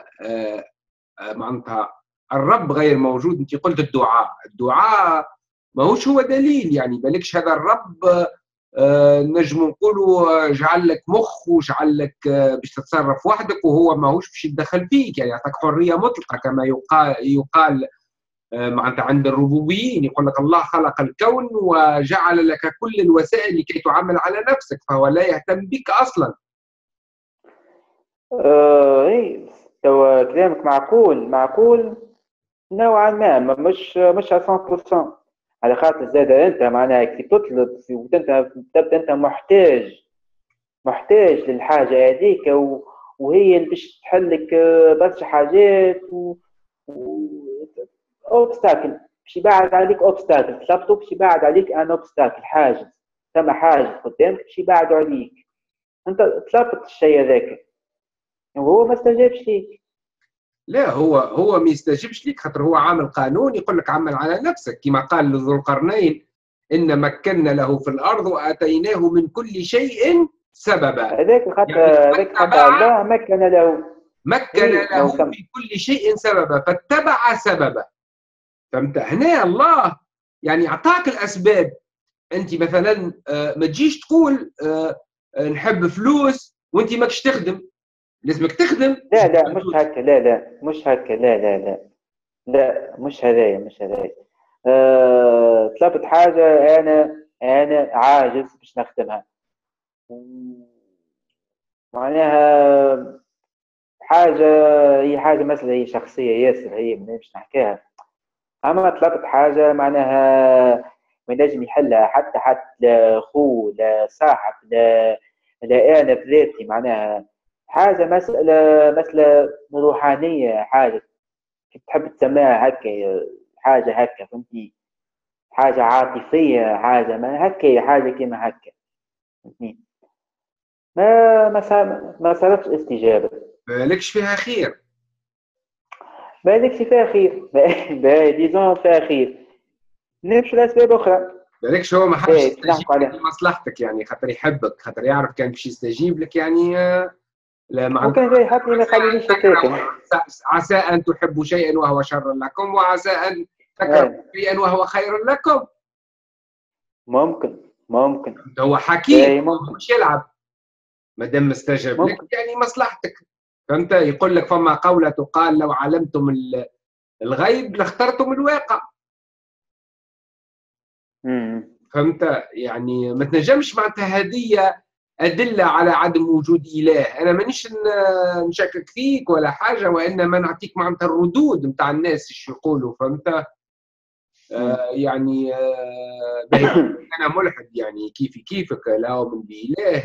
معناتها الرب غير موجود؟ أنت قلت الدعاء، الدعاء ماهوش هو دليل، يعني بالكش هذا الرب نجم نقولوا جعل لك مخ وجعل لك باش تتصرف وحدك وهو ماهوش باش يتدخل فيك، يعني يعطيك حريه مطلقه كما يقال يقال معناتها عند الربوبيين، يقول لك الله خلق الكون وجعل لك كل الوسائل لكي تعمل على نفسك، فهو لا يهتم بك اصلا. آه اي توا كلامك معقول معقول نوعا ما، مش مش على مية بالمية، على خاطر زاد انت معناها كي تطلب وانت تبدا انت محتاج محتاج للحاجه هذيك وهي اللي باش تحلك برشا حاجات و اوبستاكل باش يبعد عليك، اوبستاكل طلبته باش يبعد عليك، ان اوبستاكل حاجز، ثم حاجز قدامك باش يبعدوا عليك، انت طلبت الشيء هذاك وهو ما استجابش ليك. لا هو هو ما يستجيبش ليك خاطر هو عامل قانون يقول لك عمل على نفسك، كما قال ذو القرنين إن مكنا له في الأرض وآتيناه من كل شيء سببا. هذاك خاطر هذاك خاطر الله مكن له مكن له في كل شيء سببا فاتبع سببا. فهمت؟ هنا الله يعني أعطاك الأسباب. أنت مثلا ما تجيش تقول نحب فلوس وأنت ماكش تخدم، لازمك تخدم. لا لا مش هكا، لا لا مش هكا، لا لا لا لا مش هذايا مش هذايا. أه... طلبت حاجة أنا أنا عاجز باش نخدمها، معناها حاجة هي حاجة مثلا هي شخصية ياسر هي باش نحكيها، أما طلبت حاجة معناها ما نجم يحلها حتى حتى خو لا صاحب لا لا أنا بذاتي، معناها حاجة مسألة مسألة روحانية، حاجة كيف تحب تسميها هكا، حاجة هكا فهمتني، حاجة عاطفية، حاجة ما هكا، حاجة كيما هكا فهمتني، ما ما ما صارتش استجابة. مالكش فيها خير، مالكش فيها خير، ديزون فيها خير، نمشي لأسباب أخرى. بالكش هو ما حبش يستجيب لمصلحتك، يعني خاطر يحبك، خاطر يعرف كان باش يستجيب لك، يعني وكان جاي حتى ما يخلينيش هكاك. عسى ان تحبوا شيئا وهو شر لكم وعسى ان تكرهوا شيئا وهو خير لكم. ممكن ممكن هو حكيم مش يلعب، ما دام استجاب لك يعني مصلحتك. فهمت؟ يقول لك فما قولة تقال لو علمتم الغيب لاخترتم الواقع. امم فهمت؟ يعني ما تنجمش معناتها هدية أدلة على عدم وجود إله، أنا مانيش نشكك فيك ولا حاجة، وإنما نعطيك معناتها الردود نتاع الناس إيش يقولوا. فهمت؟ آه يعني آه أنا ملحد يعني كيفي كيفك، لا أؤمن بإله،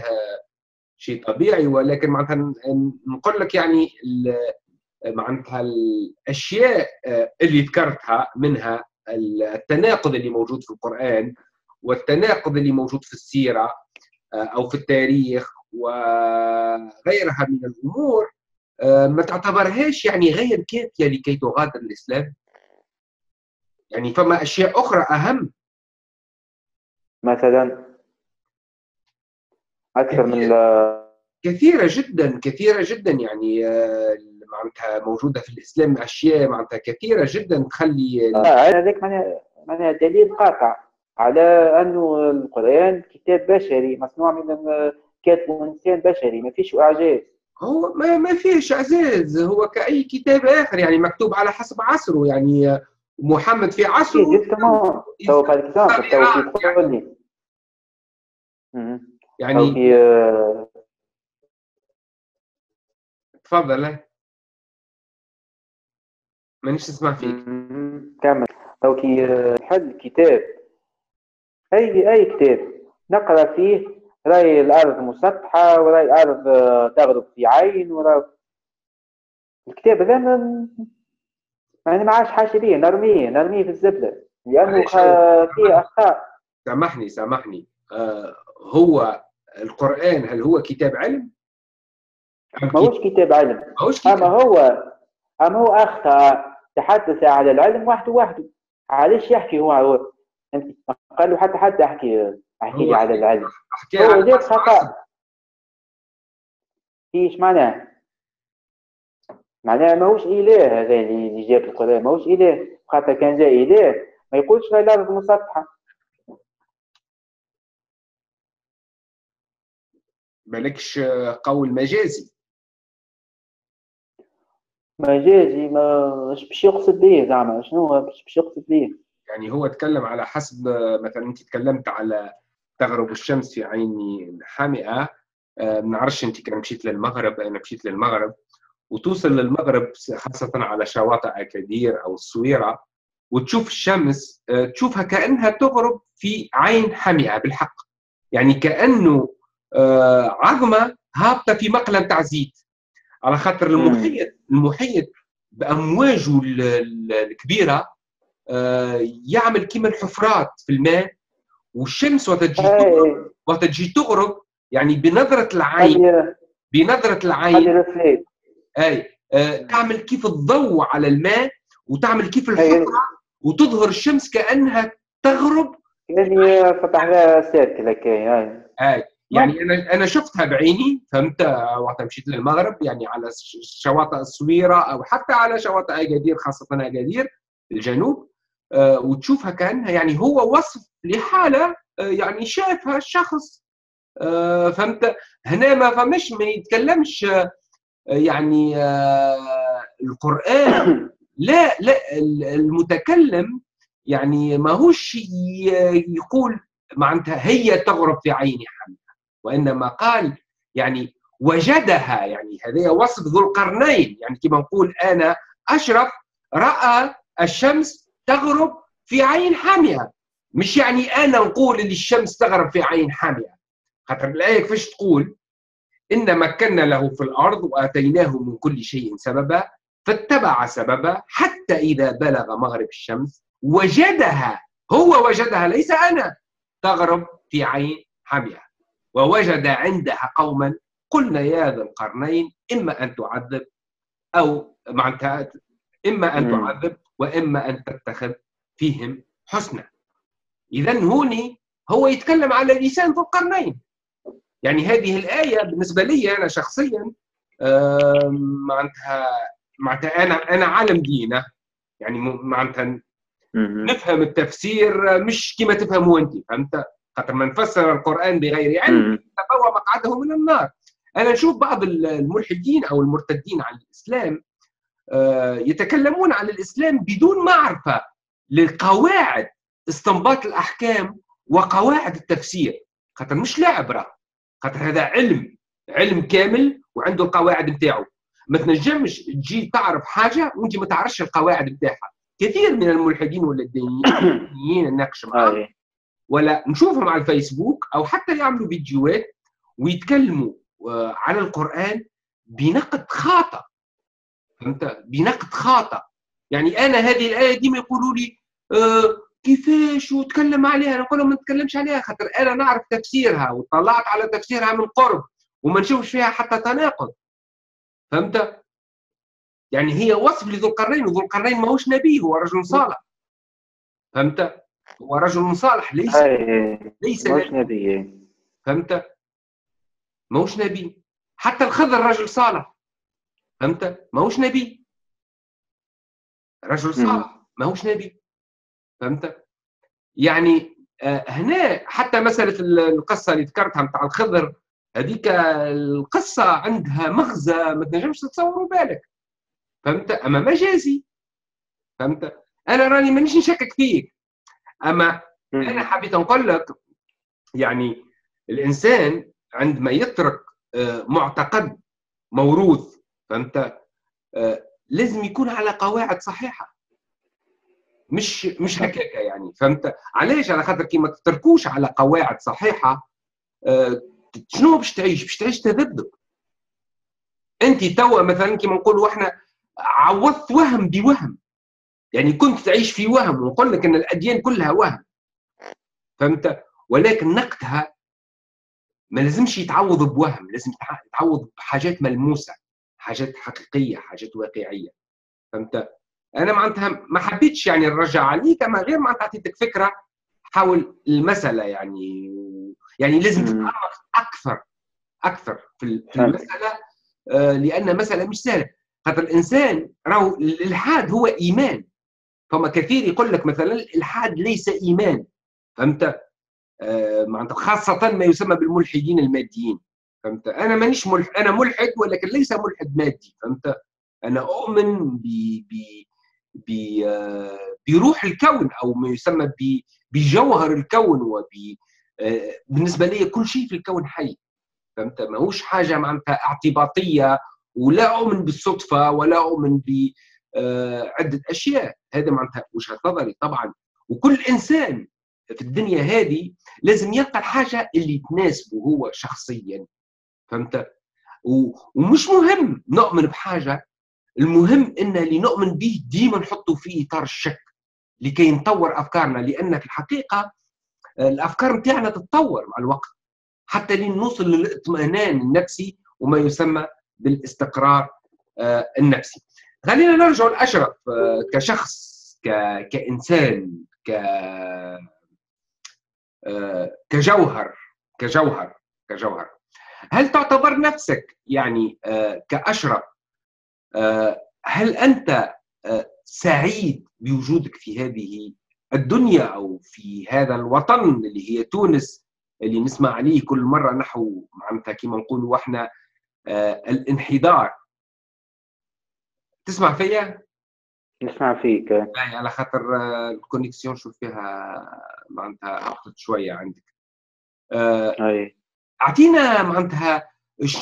شيء طبيعي، ولكن معناتها نقول لك يعني معناتها الأشياء اللي ذكرتها، منها التناقض اللي موجود في القرآن والتناقض اللي موجود في السيرة أو في التاريخ وغيرها من الأمور، ما تعتبرهاش يعني غير كافية لكي تغادر الإسلام؟ يعني فما أشياء أخرى أهم مثلا أكثر من كثيرة جدا كثيرة جدا، يعني معناتها موجودة في الإسلام أشياء معناتها كثيرة جدا تخلي هذاك آه معناها دليل قاطع على أنه القرآن كتاب بشري مصنوع من كاتبه إنسان بشري، ما فيش إعجاز. هو ما ما فيش إعجاز، هو كأي كتاب آخر، يعني مكتوب على حسب عصره، يعني محمد في عصره. جدا تو بار إكزامبل تو كي تقول لي يعني تفضل مانيش نسمع فيك كمل. تو كي حل كتاب أي أي كتاب نقرأ فيه رأي الأرض مسطحة وراي الأرض تغرب في عين، وراي الكتاب هذا ما يعني ما عادش حاجة بيه، نرميه نرميه في الزبلة لأنه فيه أخطاء. سامحني سامحني آه هو القرآن هل هو كتاب علم؟ ماهوش كتاب علم، ماهوش اما هو اما هو اختها تحدث على العلم وحده وحده، علاش يحكي هو انت قال له حتى حد احكي احكي لي على العلم، هو زاد خطا. ايش معناه؟ معناها ماهوش اله هذا اللي جاب القران، ماهوش اله، خاطر كان جاء اله ما يقولش الارض مسطحه. مالكش قول مجازي مجازي ما باش يقصد به، زعما شنو باش يقصد به؟ يعني هو تكلم على حسب مثلا انت تكلمت على تغرب الشمس في عين حامئه، ما نعرفش انت كان مشيت للمغرب، انا مشيت للمغرب وتوصل للمغرب خاصه على شواطئ اكادير او الصويره وتشوف الشمس تشوفها كانها تغرب في عين حامئه بالحق، يعني كانه آه عظمه هابطه في مقلب تاع زيت، على خاطر المحيط المحيط بامواجه الكبيره آه يعمل كيما الحفرات في الماء، والشمس وقت تجي تغرب وقت تجي تغرب يعني بنظره العين بنظره العين اي آه تعمل كيف الضوء على الماء وتعمل كيف الحفره وتظهر الشمس كانها تغرب يعني فتح لها سيركل هكايا. اي يعني انا انا شفتها بعيني، فهمت وقت مشيت للمغرب يعني على شواطئ الصويره او حتى على شواطئ اكادير خاصه اكادير الجنوب آه وتشوفها كانها يعني هو وصف لحاله آه يعني شافها الشخص آه فهمت. هنا ما فماش ما يتكلمش آه يعني آه القران لا لا المتكلم يعني ماهوش يقول معناتها هي تغرب في عيني حمد، وانما قال يعني وجدها، يعني هذا وصف ذو القرنين، يعني كما نقول انا اشرف راى الشمس تغرب في عين حامئه، مش يعني انا نقول ان الشمس تغرب في عين حامئه، خاطر الايه كيفاش تقول ان مكنا له في الارض واتيناه من كل شيء سببا فاتبع سببا حتى اذا بلغ مغرب الشمس وجدها، هو وجدها ليس انا، تغرب في عين حامئه ووجد عندها قوما قلنا يا ذا القرنين اما ان تعذب او معناتها اما ان تعذب واما ان تتخذ فيهم حسنا. اذا هوني هو يتكلم على لسان ذو القرنين، يعني هذه الايه بالنسبه لي انا شخصيا معناتها معناتها انا انا عالم دين، يعني معناتها نفهم التفسير مش كما تفهموا انت، فهمت؟ خاطر ما نفسر القرآن بغير علم تبوى مقعده من النار. أنا نشوف بعض الملحدين أو المرتدين عن الإسلام يتكلمون عن الإسلام بدون معرفة لقواعد استنباط الأحكام وقواعد التفسير، خاطر مش لاعب راه، خاطر هذا علم علم كامل وعنده القواعد بتاعه. ما تنجمش تجي تعرف حاجة وأنت ما تعرفش القواعد بتاعها. كثير من الملحدين ولا الدينيين نناقش معاهم ولا نشوفهم على الفيسبوك او حتى يعملوا فيديوهات ويتكلموا على القران بنقد خاطئ، فهمت؟ بنقد خاطئ، يعني انا هذه الايه ديما يقولوا لي آه كيفاش وتكلم عليها، انا نقول لهم ما نتكلمش عليها خاطر انا نعرف تفسيرها وطلعت على تفسيرها من قرب وما نشوفش فيها حتى تناقض، فهمت؟ يعني هي وصف لذو القرنين، وذو القرنين ماهوش نبي، هو رجل صالح، فهمت؟ هو رجل صالح ليس ليس ماهوش نبي، فهمت؟ ماهوش نبي. حتى الخضر رجل صالح، فهمت؟ ماهوش نبي، رجل صالح ماهوش نبي، فهمت؟ يعني آه هنا حتى مسألة القصة اللي ذكرتها نتاع الخضر، هذيك القصة عندها مغزى ما تنجمش تتصوروا بالك، فهمت؟ أما مجازي، فهمت؟ أنا راني مانيش نشكك فيك، أما أنا حبيت نقول لك يعني الإنسان عندما يترك معتقد موروث، فهمت؟ لازم يكون على قواعد صحيحة، مش مش هكاكا يعني، فهمت؟ علاش؟ على خاطر كي ما تتركوش على قواعد صحيحة شنو باش تعيش؟ باش تعيش تذبذب. أنت توا مثلا كيما نقولوا احنا عوضت وهم بوهم، يعني كنت تعيش في وهم، ونقول لك ان الاديان كلها وهم، فهمت؟ ولكن نقدها ما لازمش يتعوض بوهم، لازم يتعوض بحاجات ملموسه، حاجات حقيقيه، حاجات واقعيه. فهمت؟ انا معناتها ما حبيتش يعني نرجع عليك، اما غير معناتها اعطيتك فكره حول المساله يعني، يعني لازم تتعمق اكثر اكثر في المساله، لان مساله مش سهله، خاطر الانسان راهو الالحاد هو ايمان. فما كثير يقول لك مثلا الالحاد ليس ايمان. فهمت؟ آه معناتها خاصه ما يسمى بالملحدين الماديين. فهمت؟ انا مانيش ملحد، انا ملحد ولكن ليس ملحد مادي. فهمت؟ انا اؤمن ب ب ب آه بروح الكون، او ما يسمى ب بجوهر الكون، وب آه بالنسبه لي كل شيء في الكون حي. فهمت؟ ماهوش حاجه معناتها اعتباطيه، ولا اؤمن بالصدفه، ولا اؤمن ب آه عده اشياء. هذا معناتها وجهه نظري طبعا. وكل انسان في الدنيا هذه لازم يلقى الحاجه اللي تناسبه هو شخصيا. فهمت؟ ومش مهم نؤمن بحاجه، المهم ان اللي نؤمن به ديما نحطه في اطار الشك لكي نطور افكارنا، لان في الحقيقه الافكار نتاعنا تتطور مع الوقت حتى لين نوصل للاطمئنان النفسي وما يسمى بالاستقرار آه النفسي. خلينا نرجع لأشرف آه كشخص، ك... كانسان، ك آه كجوهر كجوهر كجوهر هل تعتبر نفسك يعني آه كأشرف، آه هل أنت آه سعيد بوجودك في هذه الدنيا أو في هذا الوطن اللي هي تونس، اللي نسمع عليه كل مرة نحو معناتها كيما نقولوا احنا آه الانحدار؟ تسمع فيا؟ نسمع فيك. يعني على خاطر آه الكونيكسيون شوف فيها معناتها أخذت شوية عندك. آه أي. أعطينا معناتها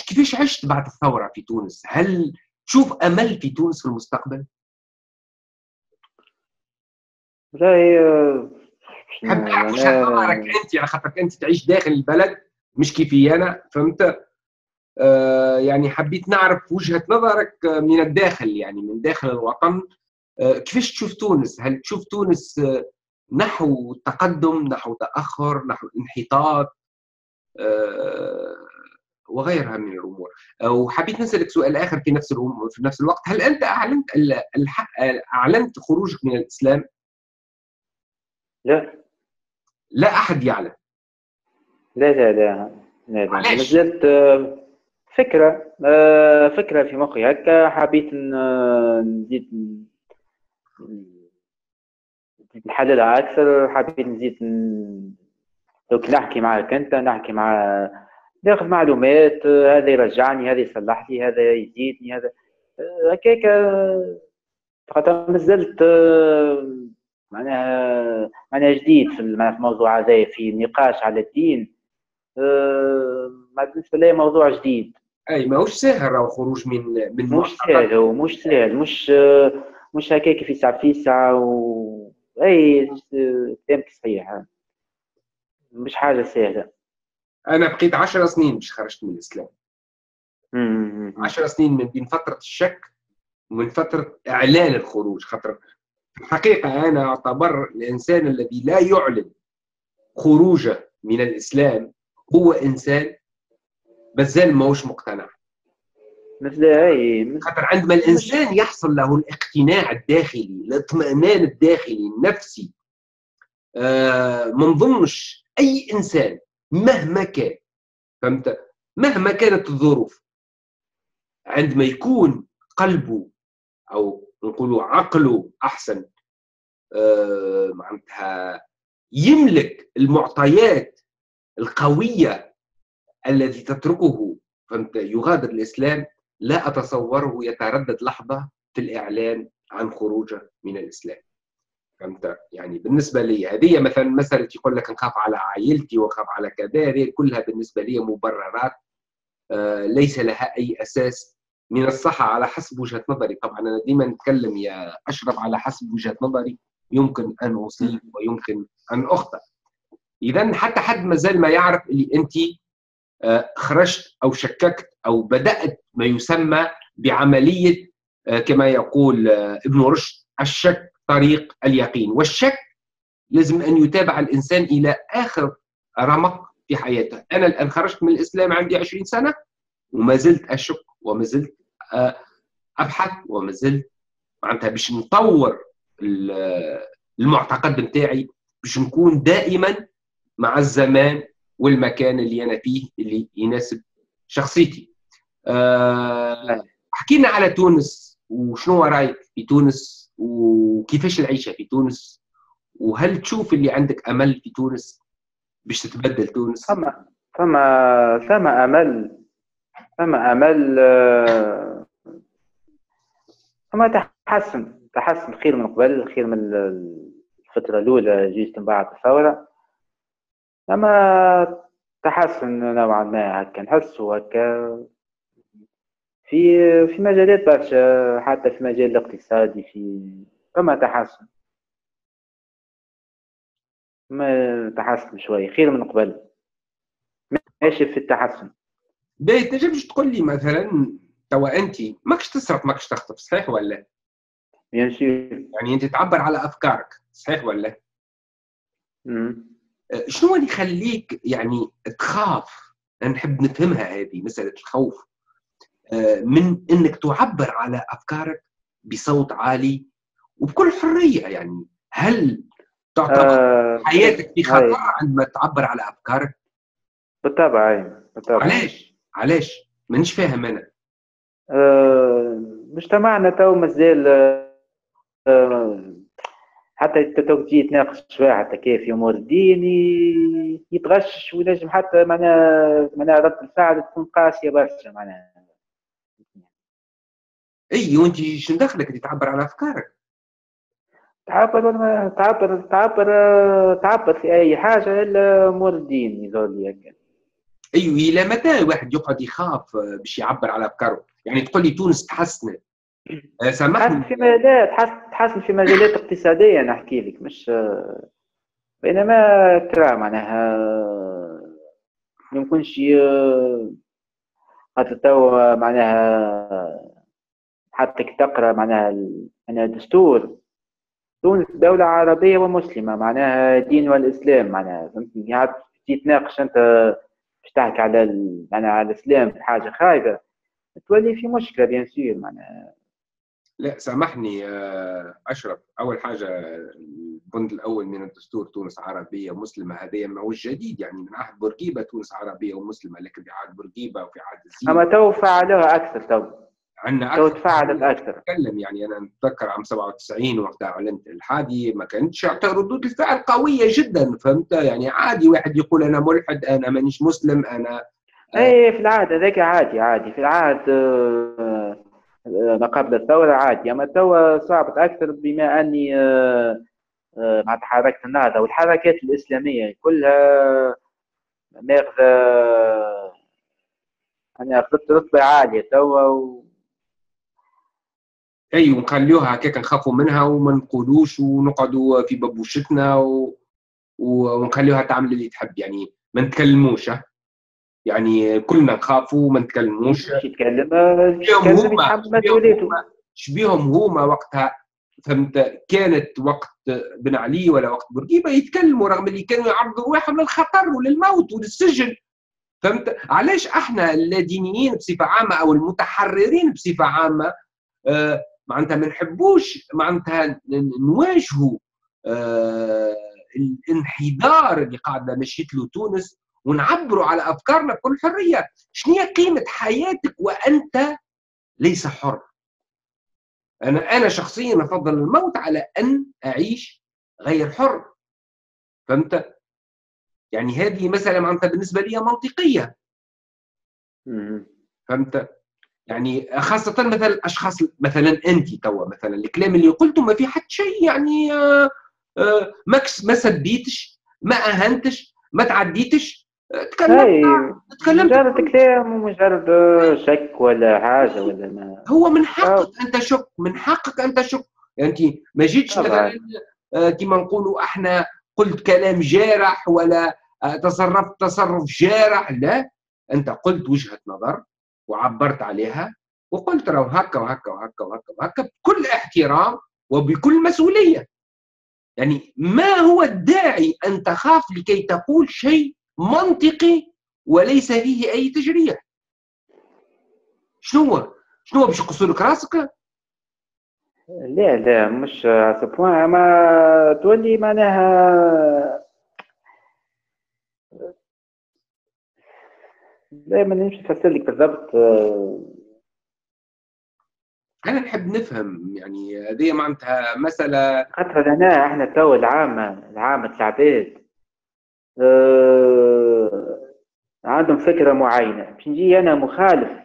كيفاش عشت بعد الثورة في تونس؟ هل تشوف امل في تونس في المستقبل؟ والله نحب نعرف واش نظرك انت، على خاطرك انت تعيش داخل البلد مش كيفي انا. فهمت؟ آه يعني حبيت نعرف وجهه نظرك من الداخل، يعني من داخل الوطن. آه كيفاش تشوف تونس؟ هل تشوف تونس نحو التقدم، نحو تاخر، نحو الانحطاط آه وغيرها من الامور؟ وحبيت نسالك سؤال اخر في نفس في نفس الوقت، هل انت اعلنت اعلنت خروجك من الاسلام؟ لا لا احد يعلم. لا لا لا لا, لا. مازالت فكره فكره في مخي هكا، حبيت نزيد نحللها اكثر، حبيت نزيد دوك نحكي معك انت، نحكي مع ناخذ معلومات، هذا يرجعني، هذا يصلح لي، هذا يزيدني، هذا هكاك. خاطر مازلت معناها معناها جديد في الموضوع هذا، في نقاش على الدين بالنسبه لي موضوع جديد. اي ماهوش ساهل، او خروج من من مش ساهل، ومش ساهل، مش مش هكاك في ساعه في ساعه و... اي كلامك صحيح، مش حاجه ساهله. أنا بقيت عشر سنين مش خرجت من الإسلام. عشر سنين من بين فترة الشك ومن فترة إعلان الخروج، خاطر في الحقيقة أنا أعتبر الإنسان الذي لا يعلن خروجه من الإسلام هو إنسان مازال ماهوش مقتنع. خاطر عندما الإنسان يحصل له الاقتناع الداخلي، الاطمئنان الداخلي النفسي، آه ما نظنش أي إنسان مهما كان، فهمت؟ مهما كانت الظروف، عندما يكون قلبه أو نقولوا عقله أحسن أه معناتها يملك المعطيات القوية التي تتركه، فهمت؟ يغادر الإسلام، لا أتصوره يتردد لحظة في الإعلان عن خروجه من الإسلام. فهمت؟ يعني بالنسبه لي هذه مثلا مساله يقول لك نخاف على عائلتي ونخاف على كذا، كلها بالنسبه لي مبررات آه ليس لها اي اساس من الصحه على حسب وجهه نظري. طبعا انا ديما نتكلم يا اشرف على حسب وجهه نظري، يمكن ان اصيب ويمكن ان اخطئ. اذا حتى حد مازال ما يعرف اللي انت آه خرجت او شككت او بدات ما يسمى بعمليه آه كما يقول آه ابن رشد، الشك طريق اليقين، والشك لازم أن يتابع الإنسان إلى آخر رمق في حياته. انا الان خرجت من الاسلام عندي عشرين سنه وما زلت اشك وما زلت ابحث وما زلت معناتها باش نطور المعتقد بتاعي باش نكون دائما مع الزمان والمكان اللي انا فيه اللي يناسب شخصيتي. حكينا على تونس وشنو رايك في تونس وكيفاش العيشه في تونس، وهل تشوف اللي عندك امل في تونس باش تتبدل تونس؟ فما فما فما امل، فما امل، فما تحسن، تحسن خير من قبل، خير من الفتره الاولى جيت من بعد الثوره، اما تحسن نوعا ما هكا نحسو هكا في في مجالات برشا، حتى في مجال الاقتصادي في فما تحسن، ما تحسن شويه خير من قبل، ماشي في التحسن. باهي تنجمش تقول لي مثلا توا انت ماكش تسرق ماكش تخطف صحيح ولا؟ بيان سور، يعني انت تعبر على افكارك صحيح ولا؟ امم شنو اللي يخليك يعني تخاف؟ نحب نفهمها هذه مساله الخوف من انك تعبر على افكارك بصوت عالي وبكل حريه، يعني هل تعتقد آه حياتك في خطر آه عندما تعبر على افكارك؟ بالطبع اي بالطبع. علاش؟ علاش؟ مانيش فاهم انا. آه مجتمعنا تو مازال آه حتى تو تجي تناقش شويه حتى كيف في امور الدين يتغش وينجم حتى معناها معناها رد الفعل تكون قاسيه برشا معناها. اي وانت شنو دخلك اللي تعبر على افكارك؟ تعبر ولا تعبر تعبر تعبر في اي حاجه الا امور الدين يظهر لي هكا. ايوه الى متى الواحد يقعد يخاف باش يعبر على افكاره؟ يعني تقول لي تونس تحسنت سامحني، تحسن في مجالات، تحسن في مجالات اقتصاديه نحكي لك، مش بينما ترى معناها ما يمكنش حتى توا معناها حتى تقرا معناها معناها دستور تونس دولة عربية ومسلمة معناها دين والإسلام معناها فهمتني، قاعد تتناقش أنت باش تحكي على ال... معناها على الإسلام في حاجة خايبة تولي في مشكلة بيان سور معناها. لا سامحني أشرف، أول حاجة البند الأول من الدستور تونس عربية ومسلمة، هذايا ماهوش جديد، يعني من عهد بورقيبة تونس عربية ومسلمة، لكن في عهد بورقيبة وفي عهد السيسي أما تو فعلوها أكثر، تو عندنا اكثر تفاعلت اكثر نتكلم، يعني انا نتذكر عام سبعة وتسعين وقت اعلنت الحادي ما كانتش ردود الفعل قويه جدا فهمت، يعني عادي واحد يقول انا ملحد انا مانيش مسلم انا آه اي في العهد هذاك عادي، عادي في العهد آه ما قبل الثوره عادي، اما توا صعبت اكثر بما اني آه آه مع حركه النهضه والحركات الاسلاميه كلها ماخذه انا اخذت رتبه عاليه توا. اي ونخليوها هكاك نخافوا منها وما نقولوش ونقعدوا في ببوشتنا و... ونخليوها تعمل اللي تحب، يعني ما نتكلموش، يعني كلنا نخافوا وما نتكلموش. يتكلم يتكلم يتحمل وليده شبيهم هما وقتها فهمت، كانت وقت بن علي ولا وقت بورقيبه يتكلموا رغم اللي كانوا يعرضوا الواحد للخطر وللموت وللسجن فهمت. علاش احنا اللادينيين بصفه عامه او المتحررين بصفه عامه أه معناتها ما نحبوش معناتها نواجهوا آه الانحدار اللي قاعده مشيت له تونس ونعبروا على افكارنا بكل حريه؟ شنو هي قيمه حياتك وانت ليس حر؟ انا انا شخصيا افضل الموت على ان اعيش غير حر فهمت، يعني هذه مساله معناتها بالنسبه لي منطقيه فهمت، يعني خاصة مثلا الأشخاص مثلا أنت توا مثلا الكلام اللي قلته ما في حد شيء، يعني آآ آآ ماكس ما سبيتش ما أهنتش ما تعديتش، تكلمت تكلمت مجرد كلام ومجرد شك ولا حاجة ولا ما هو من حقك أو. أن تشك، من حقك أن تشك، يعني أنت ما جيتش مثلا كما نقولوا احنا قلت كلام جارح ولا تصرفت تصرف جارح، لا أنت قلت وجهة نظر وعبرت عليها وقلت راهو هكا وهكا وهكا وهكا وهكا بكل احترام وبكل مسؤوليه، يعني ما هو الداعي ان تخاف لكي تقول شيء منطقي وليس فيه أي تجريح. شنو شنو باش يقصولك راسك؟ لا لا مش على بوان، ما تولي معناها لا ما نمشي نفسر لك بالضبط. أنا نحب نفهم يعني هذه معناتها مسألة خاطر هنا احنا تو العامة العامة العباد أه... عندهم فكرة معينة، باش نجي أنا مخالف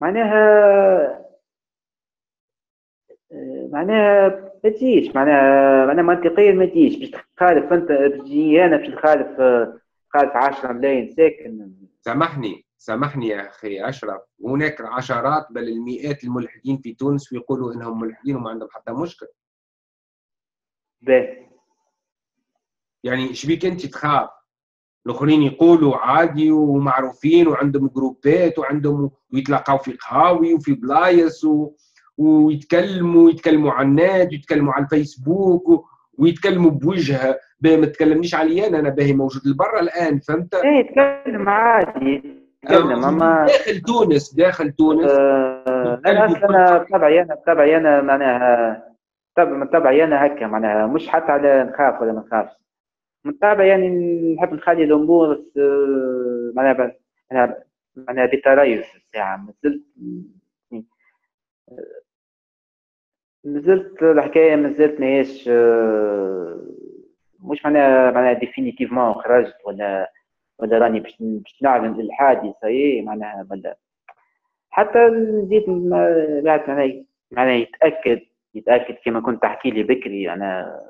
معناها معناها ما تجيش، معناها معناها منطقيا ما تجيش باش تخالف أنت، باش تجي أنا باش نخالف خالف عشرة ملايين ساكن. سامحني سامحني يا أخي أشرف، هناك عشرات بل المئات الملحدين في تونس ويقولوا أنهم ملحدين وما عندهم حتى مشكل. باهي. يعني شبيك أنت تخاف؟ الآخرين يقولوا عادي ومعروفين وعندهم جروبات وعندهم ويتلاقاو في قهاوي وفي بلايص و... ويتكلموا يتكلموا على النت ويتكلموا على الفيسبوك و... ويتكلموا بوجه باهي، ما تكلمنيش عليا أنا، أنا باهي موجود لبرا الآن، فهمت؟ إيه يتكلم عادي يتكلم أما داخل تونس داخل تونس أه... أنا أصلا بطبعي أنا بطبعي أنا معناها بطبعي أنا هكا معناها مش حتى على نخاف ولا ما نخافش. متابع يعني نحب نخلي الامور معناها معناها معناها بتريث الساعه، مازلت مازلت الحكايه مازلت ماهيش مش معناها معناها ديفينيتيفمون خرجت ولا ولا راني باش باش نعلن الحادي صايي معناها ولا حتى نزيد بعد معناها معناها يتاكد يتاكد كما كنت تحكي لي بكري انا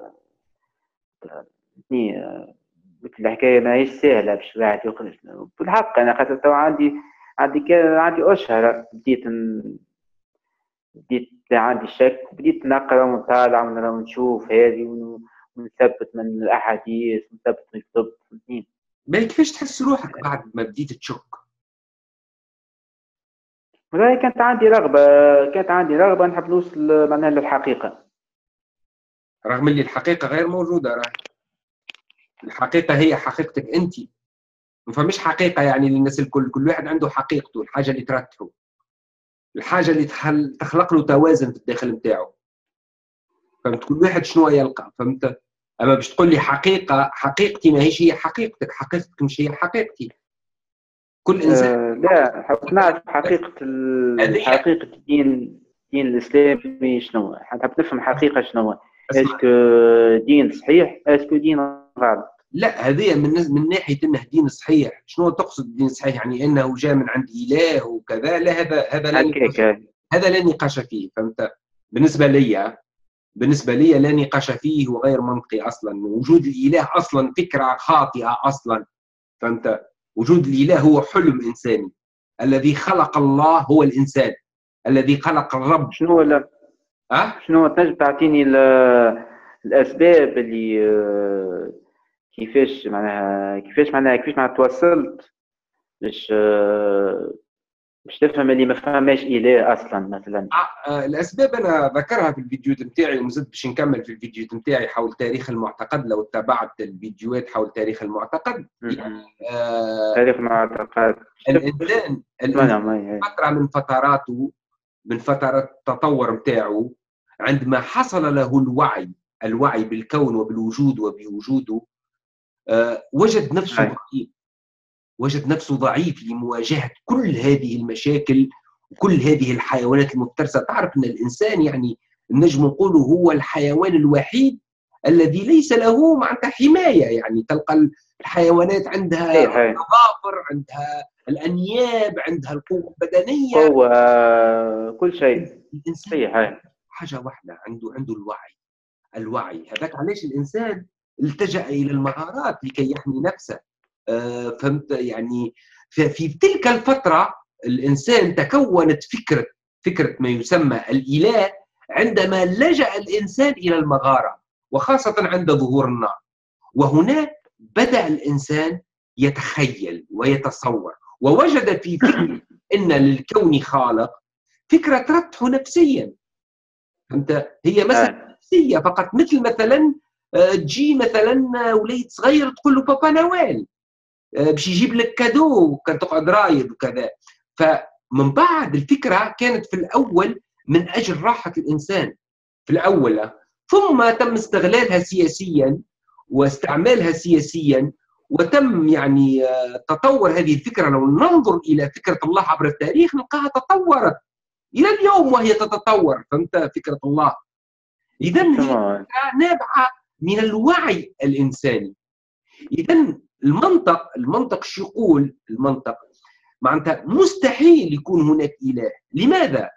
مثل الحكايه ماهيش سهله باش الواحد يخرج بالحق. انا خاطر تو عندي عندي كان عندي اشهر بديت ن... بديت عندي شك وبديت نقرا ونطالع ونشوف هذه ونثبت من الاحاديث ونثبت من الكتب. فهمتني؟ باهي كيفاش تحس روحك بعد ما بديت تشك؟ والله كانت عندي رغبه كانت عندي رغبه نحب نوصل معناها للحقيقه، رغم اللي الحقيقه غير موجوده. راهي الحقيقة هي حقيقتك أنت، ما فماش حقيقة يعني للناس الكل، كل واحد عنده حقيقته، الحاجة اللي ترتحه، الحاجة اللي تخل... تخلق له توازن في الداخل نتاعو، فهمت؟ كل واحد شنو يلقى، فهمت؟ أما باش تقول لي حقيقة، حقيقتي ماهيش هي حقيقتك، حقيقتك مش هي حقيقتي. كل إنسان لا حاب نعرف حقيقة ال... حقيقة الدين الدين الإسلامي شنو، حاب نفهم حقيقة شنو، اسكو دين صحيح، اسكو دين غلط. لا هذه من من ناحيه انه دين صحيح، شنو تقصد دين صحيح؟ يعني انه جاء من عند اله وكذا؟ لا هذا هذا لا نقاش هذا لا نقاش فيه، فهمت؟ بالنسبه لي بالنسبه لي لا نقاش فيه وغير منطقي اصلا، وجود الاله اصلا فكره خاطئه اصلا، فهمت؟ وجود الاله هو حلم انساني، الذي خلق الله هو الانسان، الذي خلق الرب شنو لا أه؟ شنو تنجم تعطيني الاسباب اللي كيفاش معناها كيفاش معناها كيفاش معناها توصلت باش باش تفهم اللي ما فهمهاش اله اصلا مثلا؟ آه الاسباب انا ذكرها في الفيديو نتاعي، ومازلت باش نكمل في الفيديو نتاعي حول تاريخ المعتقد، لو تابعت الفيديوهات حول تاريخ المعتقد يعني آه تاريخ المعتقد الانسان فتره من فتراته من فترة التطور نتاعو عندما حصل له الوعي الوعي بالكون وبالوجود وبوجوده آه، وجد نفسه ضعيف وجد نفسه ضعيف لمواجهة كل هذه المشاكل وكل هذه الحيوانات المفترسة. تعرف أن الإنسان يعني نجم نقوله هو الحيوان الوحيد الذي ليس له معناتها حماية، يعني تلقى الحيوانات عندها الظافر عندها الأنياب عندها القوة البدنية قوة كل شيء. الإنسان حاجة واحدة عنده عنده الوعي الوعي هذاك علاش الإنسان التجأ إلى المهارات لكي يحمي نفسه آه، فهمت؟ يعني في تلك الفترة الإنسان تكونت فكرة فكرة ما يسمى الإله عندما لجأ الإنسان إلى المغارة وخاصة عند ظهور النار، وهنا بدأ الإنسان يتخيل ويتصور ووجد في فكرة أن للكون خالق فكرة ترتحه نفسيا، فهمت؟ هي مسألة نفسية فقط، مثل مثلا تجي مثلا وليد صغير تقول له بابا نوال باش يجيب لك كادو وكتقعد رايد وكذا. فمن بعد الفكره كانت في الاول من اجل راحه الانسان في الاول، ثم تم استغلالها سياسيا واستعمالها سياسيا، وتم يعني تطور هذه الفكره. لو ننظر الى فكره الله عبر التاريخ نلقاها تطورت الى اليوم وهي تتطور، فهمت فكره الله؟ اذا نابعه من الوعي الانساني. اذا المنطق المنطق شو يقول؟ المنطق معناتها مستحيل يكون هناك اله. لماذا؟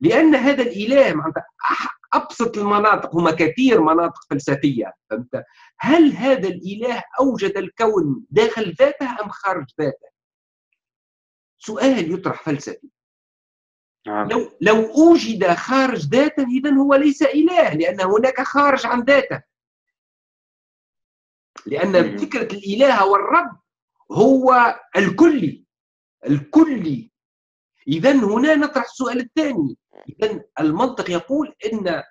لان هذا الاله معناتها ابسط المناطق، هما كثير مناطق فلسفيه، فهمت؟ هل هذا الاله اوجد الكون داخل ذاته ام خارج ذاته؟ سؤال يطرح فلسفي. نعم. لو لو اوجد خارج ذاته اذا هو ليس اله، لان هناك خارج عن ذاته. لان فكره الاله والرب هو الكلي الكلي. اذا هنا نطرح السؤال الثاني. اذا المنطق يقول ان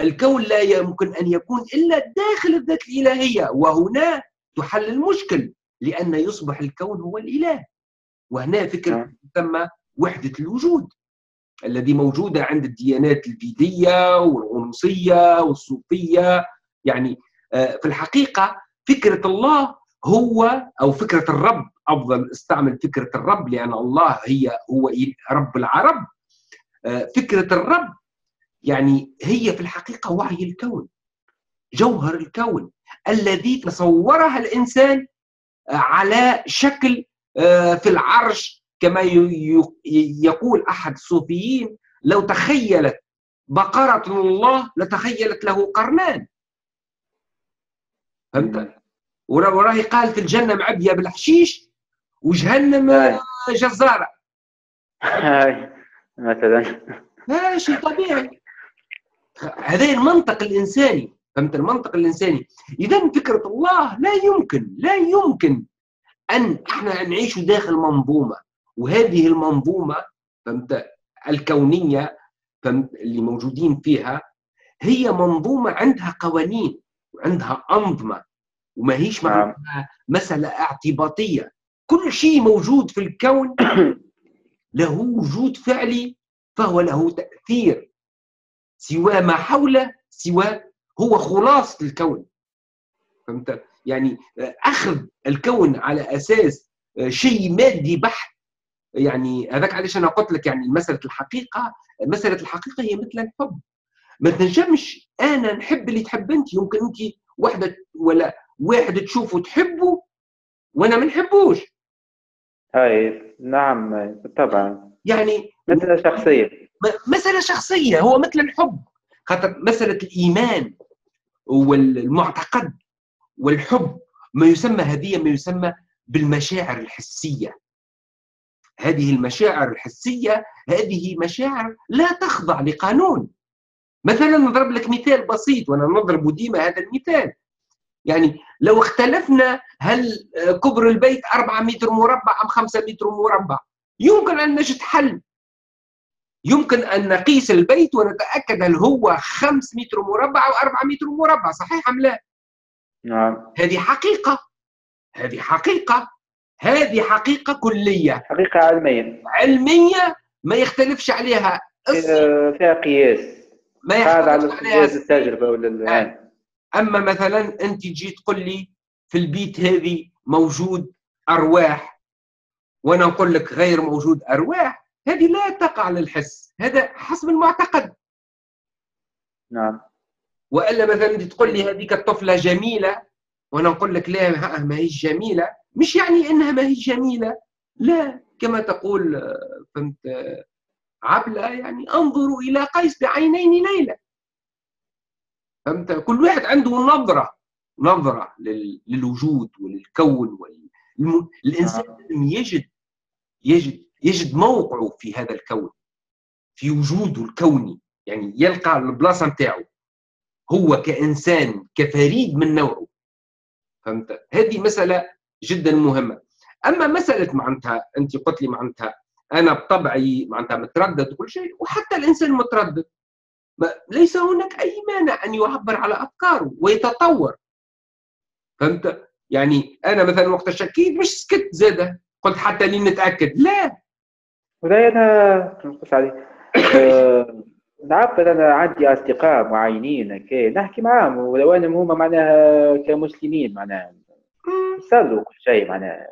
الكون لا يمكن ان يكون الا داخل الذات الالهيه، وهنا تحل المشكل لان يصبح الكون هو الاله. وهنا فكره تسمى وحده الوجود الذي موجوده عند الديانات الفيديه والغنوصيه والصوفيه. يعني في الحقيقه فكره الله هو، او فكره الرب افضل، استعمل فكره الرب لان الله هي هو رب العرب. فكره الرب يعني هي في الحقيقه وعي الكون، جوهر الكون الذي تصورها الانسان على شكل في العرش. كما يقول احد الصوفيين: لو تخيلت بقره الله لتخيلت له قرنان. فهمت؟ وراهي قالت الجنه معبيه بالحشيش وجهنم جزاره. هاي مثلا لا شيء طبيعي. هذا المنطق الانساني، فهمت؟ المنطق الانساني. اذا فكره الله لا يمكن لا يمكن ان احنا نعيش داخل منظومه، وهذه المنظومه فهمت الكونيه، فهمت اللي موجودين فيها، هي منظومه عندها قوانين وعندها انظمه، وما هيش معناها مساله اعتباطيه. كل شيء موجود في الكون له وجود فعلي، فهو له تأثير، سوى ما حوله، سوى هو خلاصة الكون، فهمت؟ يعني أخذ الكون على أساس شيء مادي بحت، يعني هذاك علاش أنا قلت لك يعني مسألة الحقيقة، مسألة الحقيقة هي مثل الحب، ما تنجمش أنا نحب اللي تحب أنت، يمكن أنت واحدة ولا واحد تشوفه تحبه وأنا ما نحبوش. اي نعم طبعا، يعني مسألة شخصية، مسألة شخصية. هو مثل الحب، خاطر مسألة الإيمان والمعتقد والحب ما يسمى، هذه ما يسمى بالمشاعر الحسية. هذه المشاعر الحسية هذه مشاعر لا تخضع لقانون. مثلا نضرب لك مثال بسيط، وأنا نضرب ديما هذا المثال، يعني لو اختلفنا هل كبر البيت أربعة متر مربع أم خمسة متر مربع، يمكن أن نجد حل. يمكن أن نقيس البيت ونتأكد هل هو خمس متر مربع أو أربعة متر مربع، صحيح أم لا؟ نعم. هذه حقيقة، هذه حقيقة، هذه حقيقة كلية، حقيقة علمية علمية ما يختلفش عليها فيها قياس، ما يختلفش عليها قياس التجربة ولا العلم. اما مثلا انت تجي تقول لي في البيت هذه موجود ارواح، وانا نقول لك غير موجود ارواح، هذه لا تقع للحس، هذا حسب المعتقد. نعم. والا مثلا انت تقول لي هذيك الطفله جميله، وانا نقول لك لا ما هي جميله، مش يعني انها ما هي جميله، لا، كما تقول فهمت عبله، يعني انظروا الى قيس بعينين ليله. فهمت؟ كل واحد عنده نظرة نظرة للوجود وللكون والم... الإنسان لم يجد يجد يجد موقعه في هذا الكون، في وجوده الكوني، يعني يلقى البلاصة نتاعو هو كإنسان كفريد من نوعه. فهمت؟ هذه مسألة جدا مهمة. أما مسألة معناتها أنت قلت لي معناتها أنا بطبعي معناتها متردد وكل شيء، وحتى الإنسان متردد، ليس هناك أي مانع أن يعبر على أفكاره ويتطور. فهمت؟ يعني انا مثلا وقت شكيت مش سكت زاده قلت حتى لين نتاكد لا. ولا انا نقص عليك نعرف انا عندي اصدقاء معينين هكا نحكي معاهم ولو انهم هما معناها كمسلمين معناها يصلوا كل شيء معناها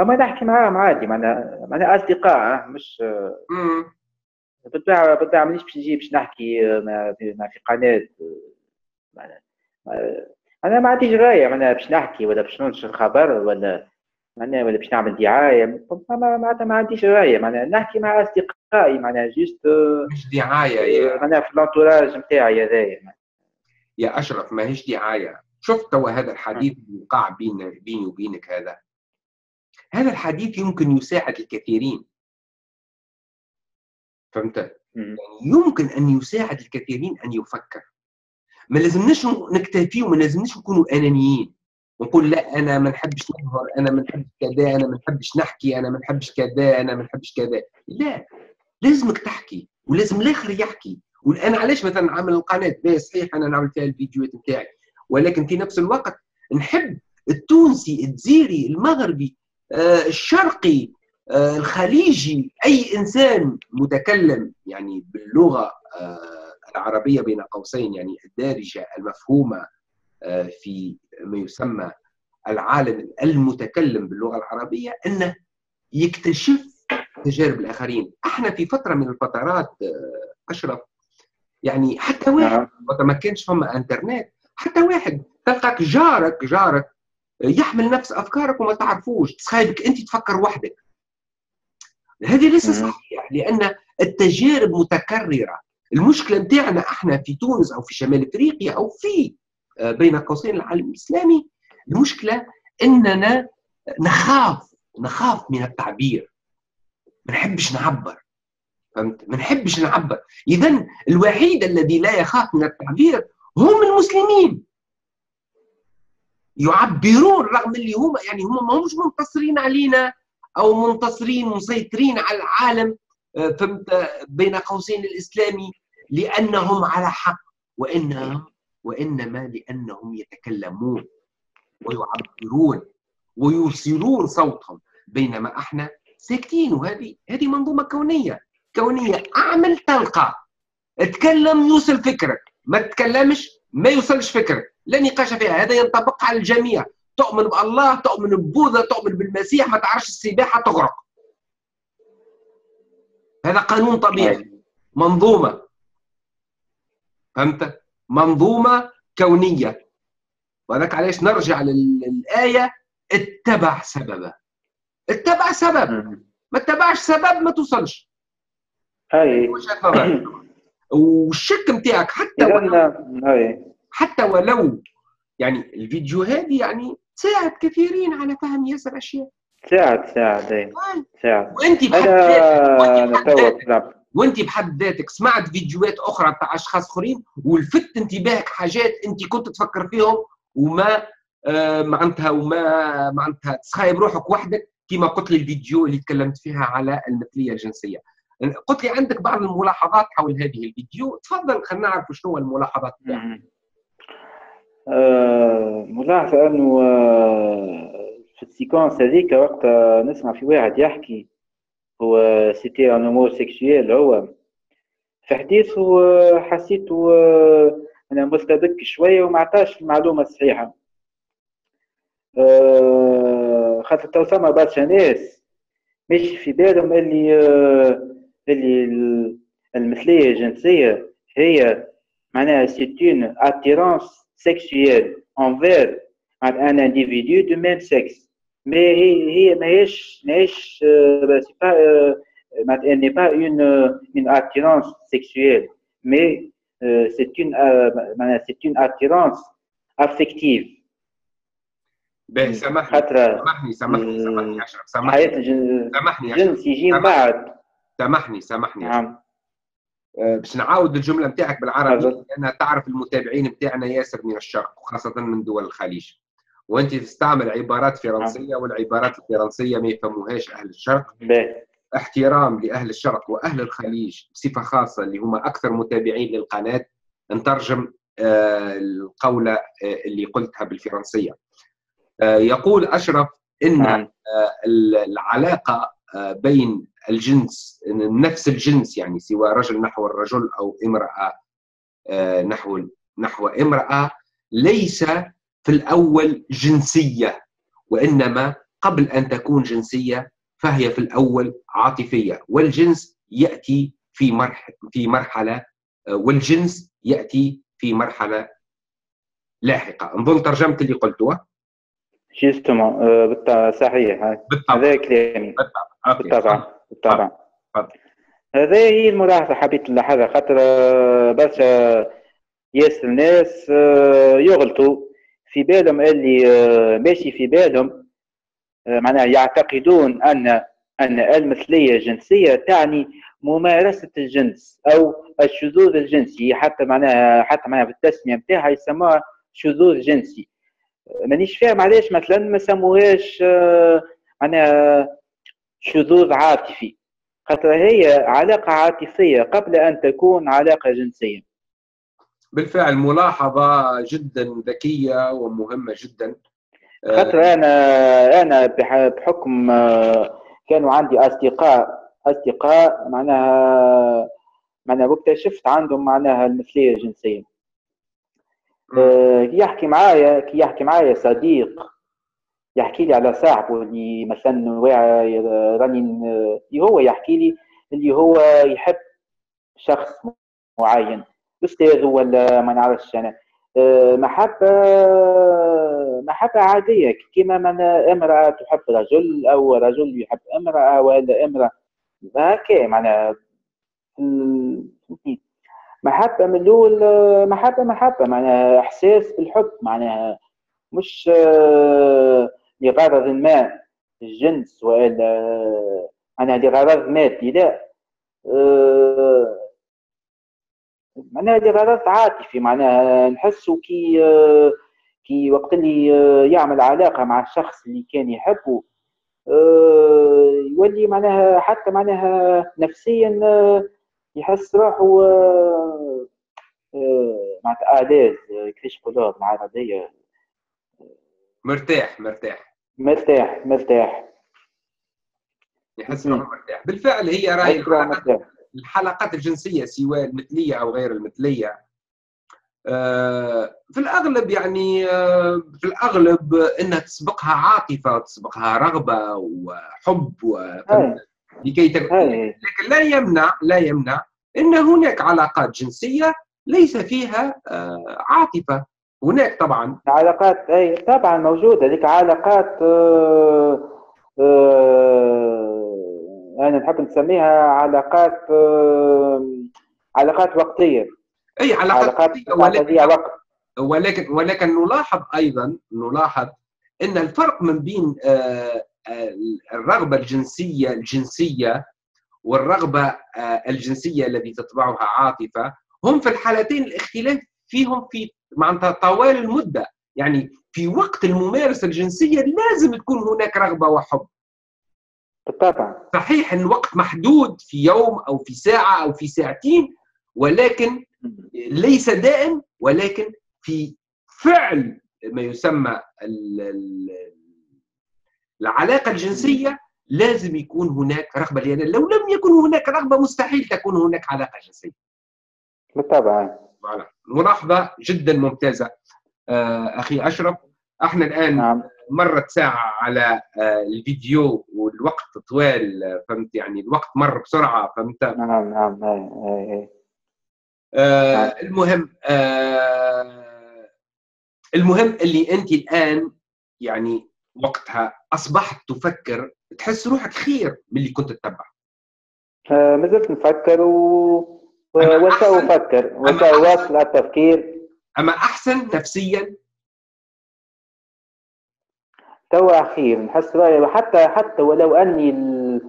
اما نحكي معاهم عادي معناها معناها اصدقاء مش بالطبيعه بالطبيعه مانيش باش نجي باش نحكي ما في قناه معناها انا ما عنديش غايه معناها باش نحكي ولا باش ننشر خبر ولا معناها ولا باش نعمل دعايه معناتها ما عنديش غايه معناها نحكي مع اصدقائي معناها جيست مش دعايه معناها في الانتوراج نتاعي هذايا. يا اشرف ماهيش دعايه. شفت توا هذا الحديث اللي وقع بين بيني وبينك هذا هذا الحديث يمكن يساعد الكثيرين فهمت؟ يعني يمكن ان يساعد الكثيرين ان يفكر. ما لازمناش نكتفي وما لازمناش نكونوا انانيين ونقول لا انا ما نحبش نظهر انا ما نحبش كذا انا ما نحبش نحكي انا ما نحبش كذا انا ما نحبش كذا. لا لازمك تحكي ولازم الاخر يحكي. والان علاش مثلا نعمل القناه باهي صحيح انا نعمل فيها الفيديوهات نتاعي ولكن في نفس الوقت نحب التونسي الجزيري المغربي آه الشرقي آه الخليجي اي انسان متكلم يعني باللغه آه العربيه بين قوسين يعني الدارجه المفهومه في ما يسمى العالم المتكلم باللغه العربيه انه يكتشف تجارب الاخرين. احنا في فتره من الفترات اشرف يعني حتى واحد وقت ما كانش فما انترنت حتى واحد تلقاك جارك جارك يحمل نفس افكارك وما تعرفوش تخيبك انت تفكر وحدك. هذه ليس صحيح لان التجارب متكرره. المشكله نتاعنا احنا في تونس او في شمال افريقيا او في بين قوسين العالم الاسلامي المشكله اننا نخاف نخاف من التعبير. ما نحبش نعبر فهمت؟ ما نحبش نعبر. اذا الوحيد الذي لا يخاف من التعبير هم المسلمين. يعبرون رغم اللي هما يعني هما ماهمش منتصرين علينا او منتصرين مسيطرين على العالم فهمت بين قوسين الاسلامي لانهم على حق وانهم وإنما لأنهم يتكلمون ويعبرون ويوصلون صوتهم بينما احنا ساكتين. وهذه هذه منظومة كونية كونية. اعمل تلقى اتكلم يوصل فكرك ما تتكلمش ما يوصلش فكرك لا نقاش فيها. هذا ينطبق على الجميع. تؤمن بالله تؤمن ببوذا تؤمن بالمسيح ما تعرفش السباحة تغرق. هذا قانون طبيعي منظومة فهمت؟ منظومة كونية. وذاك علاش نرجع للآية اتبع سببه. اتبع سبب ما اتبعش سبب ما توصلش. هاي والشك نتاعك حتى ولو حتى ولو يعني الفيديو هذه يعني تساعد كثيرين على فهم ياسر اشياء. تساعد تساعد تساعد وانت بحد وانت بحد ذاتك سمعت فيديوهات اخرى تاع اشخاص اخرين ولفت انتباهك حاجات انت كنت تفكر فيهم وما آه معناتها وما معناتها تسخايب روحك وحدك كيما قلت لي الفيديو اللي تكلمت فيها على المثليه الجنسيه. قلت لي عندك بعض الملاحظات حول هذه الفيديو تفضل خلينا نعرف شنو الملاحظات تاعك. آه ملاحظه انه في السيكونس هذيك وقت نسمع في واحد يحكي هو سيتي ان هوموسيكسيال هو في حديثه حسيته انا مستدك شويه وما عطاش المعلومه الصحيحه. خاطر تو ثما برشا ناس مش في بالهم اللي اللي المثليه الجنسيه هي معناها سيتون اتيرونس سيكسيال انفير ان انديفيدو دو ميم سيكس. Mais il n'est pas une, une attirance sexuelle, mais euh, c'est une, euh, une attirance affective. Ben, ça m'a fait. Ça m'a fait. Ça m'a fait. Ça m'a fait. Ça m'a fait. Ça m'a باش نعاود الجملة نتاعك بالعربي لأنها تعرف المتابعين نتاعنا ياسر من الشرق وخاصة من دول الخليج. وانت تستعمل عبارات فرنسيه والعبارات الفرنسيه ما يفهموهاش اهل الشرق. احترام لاهل الشرق واهل الخليج بصفه خاصه اللي هما اكثر متابعين للقناه. نترجم آه القوله آه اللي قلتها بالفرنسيه. يقول أشرف إن العلاقة بين الجنس نفس الجنس، يعني سواء رجل نحو الرجل أو امرأة نحو نحو امرأة، ليس في الأول جنسية، وإنما قبل أن تكون جنسية فهي في الأول عاطفية، والجنس يأتي في مرح في مرحلة والجنس يأتي في مرحلة لاحقة. نظن ترجمت اللي قلته. جيستمون بالطبع صحيح، هذا كلامي بالطبع بالطبع. هذا هي الملاحظة حبيت نلاحظها، خاطر برشا ياسر الناس يغلطوا في بالهم اللي ماشي في بالهم، معناها يعتقدون أن أن المثلية الجنسية تعني ممارسة الجنس أو الشذوذ الجنسي، حتى معناها حتى معناها بالتسمية نتاعها يسموها شذوذ جنسي. مانيش فاهم علاش مثلا ما سموهاش معناها شذوذ عاطفي، خاطر هي علاقة عاطفية قبل أن تكون علاقة جنسية. بالفعل ملاحظة جدا ذكية ومهمة جدا، خاطر أنا أنا بحكم كانوا عندي أصدقاء أصدقاء معناها معناها واكتشفت عندهم معناها المثلية الجنسية. كي يحكي معايا كي يحكي معايا صديق يحكي لي على صاحبه اللي مثلا واعي راني، هو يحكي لي اللي هو يحب شخص معين، استاذ ولا ما نعرفش انا، محبه محبه عاديه كيما امراه تحب رجل او رجل يحب امراه ولا امراه هكا، معناها محبه من الاول، محبه محبه معناها احساس بالحب، معناها مش لغرض ما الجنس ولا معناها لغرض مادي، لا معناها لغرض عاطفي، معناها نحسو كي كي وقت اللي يعمل علاقه مع الشخص اللي كان يحبه يولي معناها حتى معناها نفسيا يحس روحه معناتها أعداد كيفاش يقولوها بالعربية، مرتاح مرتاح مرتاح مرتاح يحس روحه مرتاح. بالفعل هي راهي الحلقات الجنسية سواء المثلية أو غير المثلية في الأغلب، يعني في الأغلب أنها تسبقها عاطفة وتسبقها رغبة وحب لكي تكون، لكن لا يمنع لا يمنع ان هناك علاقات جنسيه ليس فيها عاطفه. هناك طبعا علاقات اي طبعا موجوده هذيك علاقات آه آه انا نحب نسميها علاقات آه علاقات وقتيه، اي علاقات, علاقات وقتيه ولكن, ولكن ولكن نلاحظ ايضا نلاحظ ان الفرق من بين آه الرغبة الجنسية الجنسية والرغبة الجنسية التي تتبعها عاطفة، هم في الحالتين الاختلاف فيهم في معناتها طوال المدة، يعني في وقت الممارسة الجنسية لازم تكون هناك رغبة وحب. بالطبع صحيح أن وقت محدود في يوم أو في ساعة أو في ساعتين، ولكن ليس دائم، ولكن في فعل ما يسمى ال العلاقة الجنسية لازم يكون هناك رغبة، لأن لو لم يكن هناك رغبة مستحيل تكون هناك علاقة جنسية. بالطبع. ملاحظة جدا ممتازة أخي أشرف. احنا الآن نعم. مرت ساعة على الفيديو والوقت طوال، فهمت يعني الوقت مر بسرعة، فهمت؟ نعم نعم. آه المهم آه المهم اللي أنت الآن يعني وقتها أصبحت تفكر، تحس روحك خير من اللي كنت تتبع. آه ما زلت نفكر و... وسأفكر وسأواصل التفكير. أما أحسن نفسيا؟ توا خير نحس رأيي، حتى حتى ولو أني ال...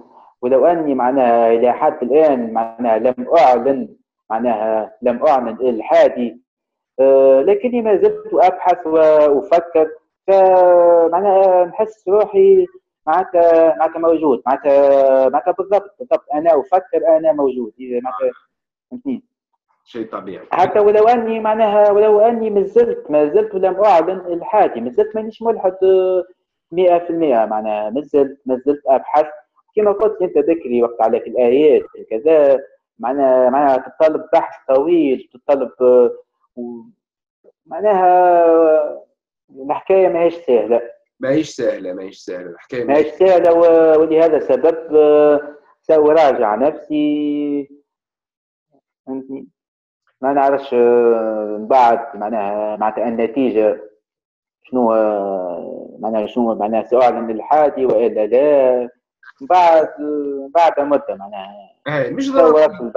ولو أني معناها إلى حد الآن معناها لم أعلن معناها لم أعلن إلحادي، آه لكني ما زلت أبحث وأفكر، فمعناها نحس روحي معناتها معناتها موجود، معناتها معناتها بالضبط بالضبط انا افكر انا موجود، اذا معناتها فهمتني. شيء طبيعي. حتى ولو اني معناها ولو اني مازلت مازلت ولم اعلن الحادي، مازلت مانيش ملحد مئة في المئة معناها، مازلت مازلت ابحث كما قلت انت ذكري وقت على في الايات كذا، معناها معناها تتطلب بحث طويل، تتطلب معناها الحكايه ماهيش سهله. ماهيش سهله ماهيش سهله الحكايه ماهيش سهله، ولهذا السبب سوي راجع نفسي فهمتني، ما نعرفش من بعد معناها معناتها النتيجه شنو معناها شنو معناها ساعلن الحادي والا لا بعد بعد مده معناها. اه مش ضروري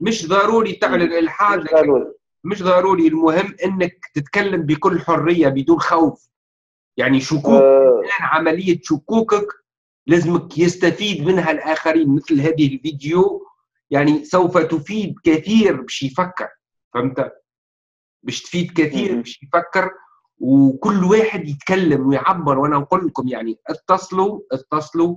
مش ضروري تعلن الحاد، مش ضروري مش ضروري، المهم انك تتكلم بكل حريه بدون خوف. يعني شكوك أه عمليه شكوكك لازمك يستفيد منها الاخرين، مثل هذه الفيديو يعني سوف تفيد كثير باش يفكر، فهمت؟ باش تفيد كثير باش يفكر، وكل واحد يتكلم ويعبر. وانا نقول لكم يعني اتصلوا اتصلوا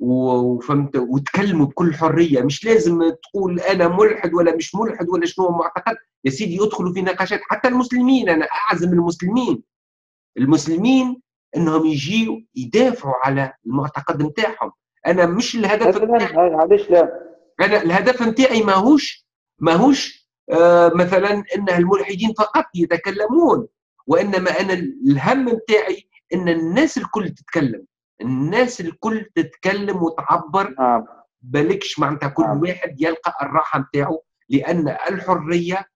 وفهمت وتكلموا بكل حريه، مش لازم تقول انا ملحد ولا مش ملحد ولا شنو معتقد. يا سيدي يدخلوا في نقاشات، حتى المسلمين انا اعزم المسلمين المسلمين انهم يجيوا يدافعوا على المعتقد نتاعهم. انا مش الهدف علاش لا، انا الهدف نتاعي ماهوش ماهوش آه مثلا ان الملحدين فقط يتكلمون، وانما انا الهم نتاعي ان الناس الكل تتكلم، الناس الكل تتكلم وتعبر. آه. بالكش معناتها كل آه. واحد يلقى الراحه نتاعو، لان الحريه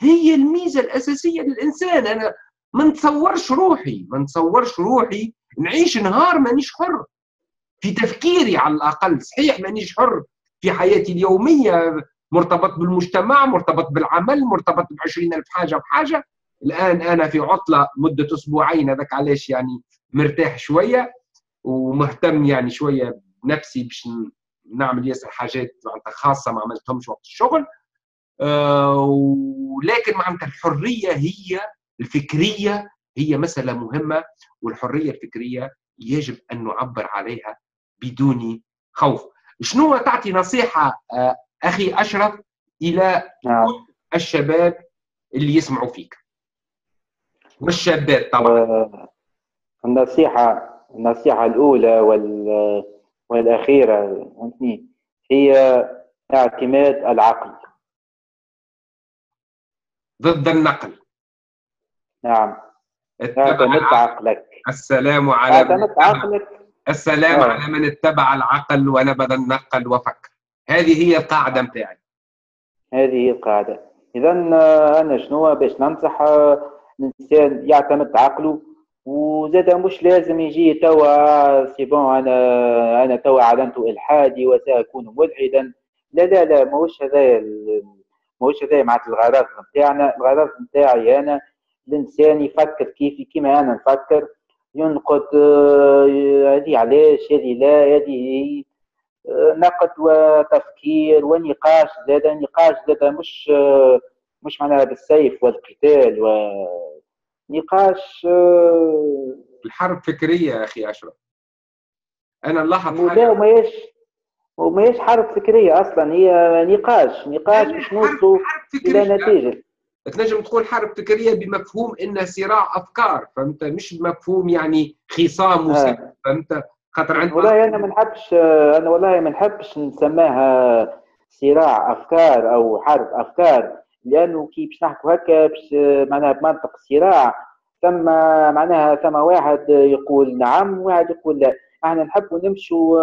هي الميزه الاساسيه للانسان. انا ما نتصورش روحي ما نتصورش روحي نعيش نهار مانيش حر في تفكيري على الاقل. صحيح مانيش حر في حياتي اليوميه، مرتبط بالمجتمع، مرتبط بالعمل، مرتبط ب عشرين ألف حاجه بحاجه. الان انا في عطله مده اسبوعين، هذاك علاش يعني مرتاح شويه ومهتم يعني شويه بنفسي باش نعمل ياسر حاجات معناتها خاصه ما عملتهمش وقت الشغل. أه ولكن معناتها الحريه هي الفكريه، هي مساله مهمه، والحريه الفكريه يجب ان نعبر عليها بدون خوف. شنو تعطي نصيحه اخي اشرف الى كل الشباب اللي يسمعوا فيك والشابات طبعا؟ النصيحه النصيحه الاولى وال والاخيره فهمتني هي اعتماد العقل ضد النقل. نعم، اعتمد عقلك. السلام على اعتمد عقلك. السلام أوه. على من اتبع العقل ونبذ النقل وفكر. هذه هي القاعدة متاعي. هذه هي القاعدة. إذا أنا شنو باش ننصح الإنسان يعتمد عقله، وزاد مش لازم يجي توا سي بون أنا أنا توا أعلنت إلحادي وسأكون ملحدا. لا لا لا، ماهوش هذايا ماهوش هذايا معناتها الغرض نتاعنا. الغرض نتاعي أنا الإنسان يفكر كيفي كيما أنا نفكر، ينقد هذه علاش هذه لا هذه، نقد وتفكير ونقاش. زاد نقاش زاد مش مش معناها بالسيف والقتال، ونقاش الحرب فكريه. يا اخي اشرف انا نلاحظ لا، وماهيش وماهيش حرب فكريه اصلا، هي نقاش نقاش باش نوصلوا الى نتيجه. تنجم تقول حرب فكريه بمفهوم انه صراع افكار، فهمت؟ مش بمفهوم يعني خصام وسب، فهمت؟ خاطر عندنا والله انا ما نحبش انا والله ما نحبش نسماها صراع افكار او حرب افكار، لانه كي باش نحكوا هكا باش معناها بمنطق الصراع ثم معناها ثم واحد يقول نعم وواحد يقول لا. احنا نحبوا نمشوا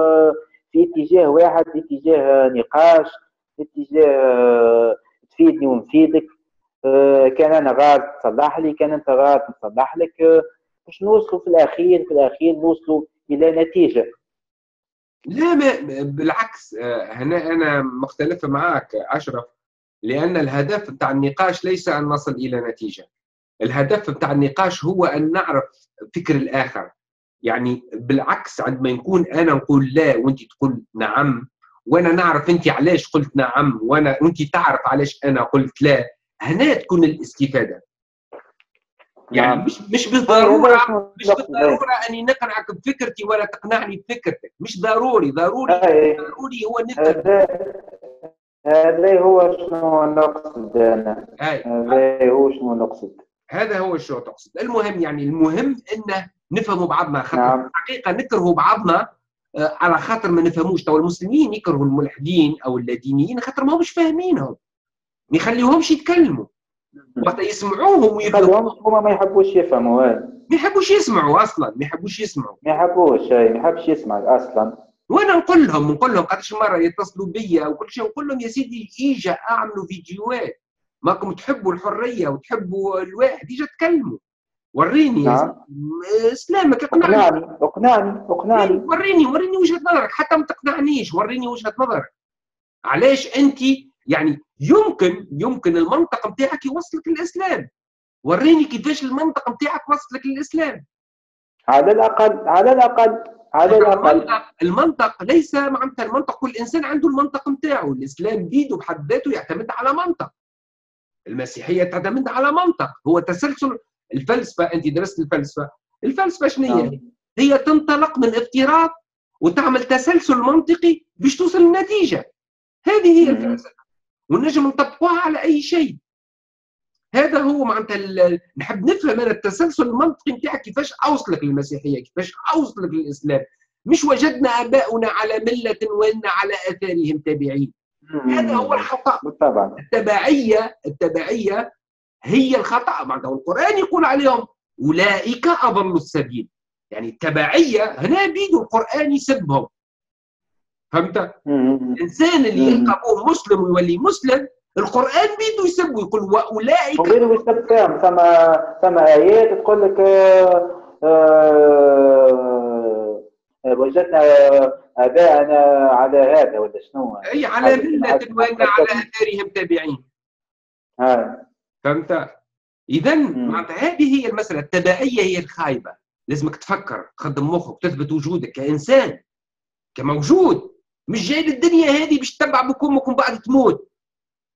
في اتجاه واحد، اتجاه نقاش، اتجاه تفيدني ونفيدك، كان انا غلط تصلح لي، كان انت غلط نصلح لك، باش نوصلوا في الاخير في الاخير نوصلوا الى نتيجه. لا ما بالعكس، هنا انا مختلف معاك اشرف، لان الهدف نتاع النقاش ليس ان نصل الى نتيجه. الهدف نتاع النقاش هو ان نعرف فكر الاخر. يعني بالعكس، عندما يكون انا نقول لا وانت تقول نعم، وانا نعرف انت علاش قلت نعم وانا وانت تعرف علاش انا قلت لا، هنا تكون الاستفاده. يعني مش مش بالضروره مش بالضروره اني نقنعك بفكرتي ولا تقنعني بفكرتك، مش ضروري ضروري ضروري هو نفهم. هذا هو شنو نقصد انا، هذا هو شنو نقصد، هذا هو شنو تقصد. المهم يعني المهم انه نفهموا بعضنا، خاطر نعم. الحقيقه نكرهوا بعضنا آه على خاطر ما نفهموش. تو المسلمين يكرهوا الملحدين او اللادينيين خاطر ماهمش فاهمينهم، ما يخليوهمش يتكلموا، وقت يسمعوهم ويفهموهم. هما ما يحبوش يفهموا، ما يحبوش يسمعوا اصلا، ما يحبوش يسمعوا، ما يحبوش، ما يحبش يسمع اصلا. وانا نقول لهم نقول لهم قداش مره يتصلوا بيا وكل شيء، نقول لهم يا سيدي اجا اعملوا فيديوهات، ماكم تحبوا الحريه وتحبوا الواحد، اجا تكلموا وريني اسلامك، اقنعني اقنعني اقنعني، وريني وريني وجهه نظرك، حتى ما تقنعنيش، وريني وجهه نظرك. علاش انت يعني يمكن يمكن المنطق نتاعك يوصلك للاسلام، وريني كيفاش المنطق نتاعك وصلك للاسلام. على الاقل على الاقل على الاقل المنطق ليس معناتها المنطق، كل انسان عنده المنطق نتاعو، الاسلام بيده بحد ذاته يعتمد على منطق، المسيحيه تعتمد على منطق، هو تسلسل الفلسفه. انت درست الفلسفه، الفلسفه شنو هي؟ هي تنطلق من افتراض وتعمل تسلسل منطقي باش توصل للنتيجه، هذه هي الفلسفه، ونجم نطبقوها على اي شيء. هذا هو معناتها نحب نفهم انا التسلسل المنطقي نتاعك، كيفاش اوصلك للمسيحيه، كيفاش اوصلك للاسلام. مش وجدنا اباؤنا على مله وان على اثارهم تابعين، هذا هو الخطا بالطبع. التبعيه التبعيه هي الخطا، معناتها القران يقول عليهم اولئك اضلوا السبيل، يعني التبعيه هنا بيدو القران يسبهم، فهمت؟ الانسان اللي يلقى بوه مسلم ويولي مسلم، القرآن بيدو يسبوا، يقول وأولئك وبيدو يسب فيهم. ثم ثم آيات تقول لك آه آه وجدنا آباءنا على هذا ولا شنو؟ أي على ملة وأن على آثارهم تابعين. آه. فهمت؟ إذا معناتها هذه هي المسألة، التبعية هي الخايبة، لازمك تفكر، خدم مخك، تثبت وجودك كإنسان كموجود، مش جاي للدنيا هذه باش تتبع بك أمك ومن بعد تموت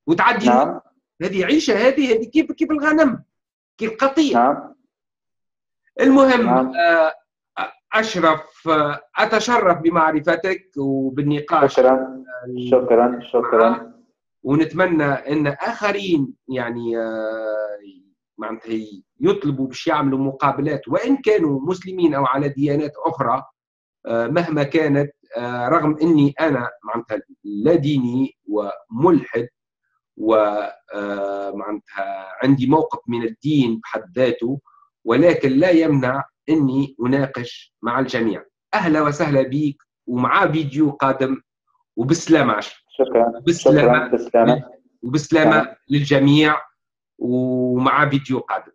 وتعدي. نعم. هذه عيشه، هذه هذه كيف كيف الغنم، كيف القطيع. نعم. المهم نعم. اشرف، اتشرف بمعرفتك وبالنقاش. شكرا شكرا شكرا، ونتمنى ان اخرين يعني معناتها يطلبوا باش يعملوا مقابلات، وان كانوا مسلمين او على ديانات اخرى مهما كانت، رغم اني انا معناتها لا ديني وملحد، ومعناتها عندي موقف من الدين بحد ذاته، ولكن لا يمنع اني اناقش مع الجميع. اهلا وسهلا بيك، ومع فيديو قادم، وبسلامه عشرة. شكرا وبسلامه شكرا. بسلامه وبسلامه للجميع، ومع فيديو قادم.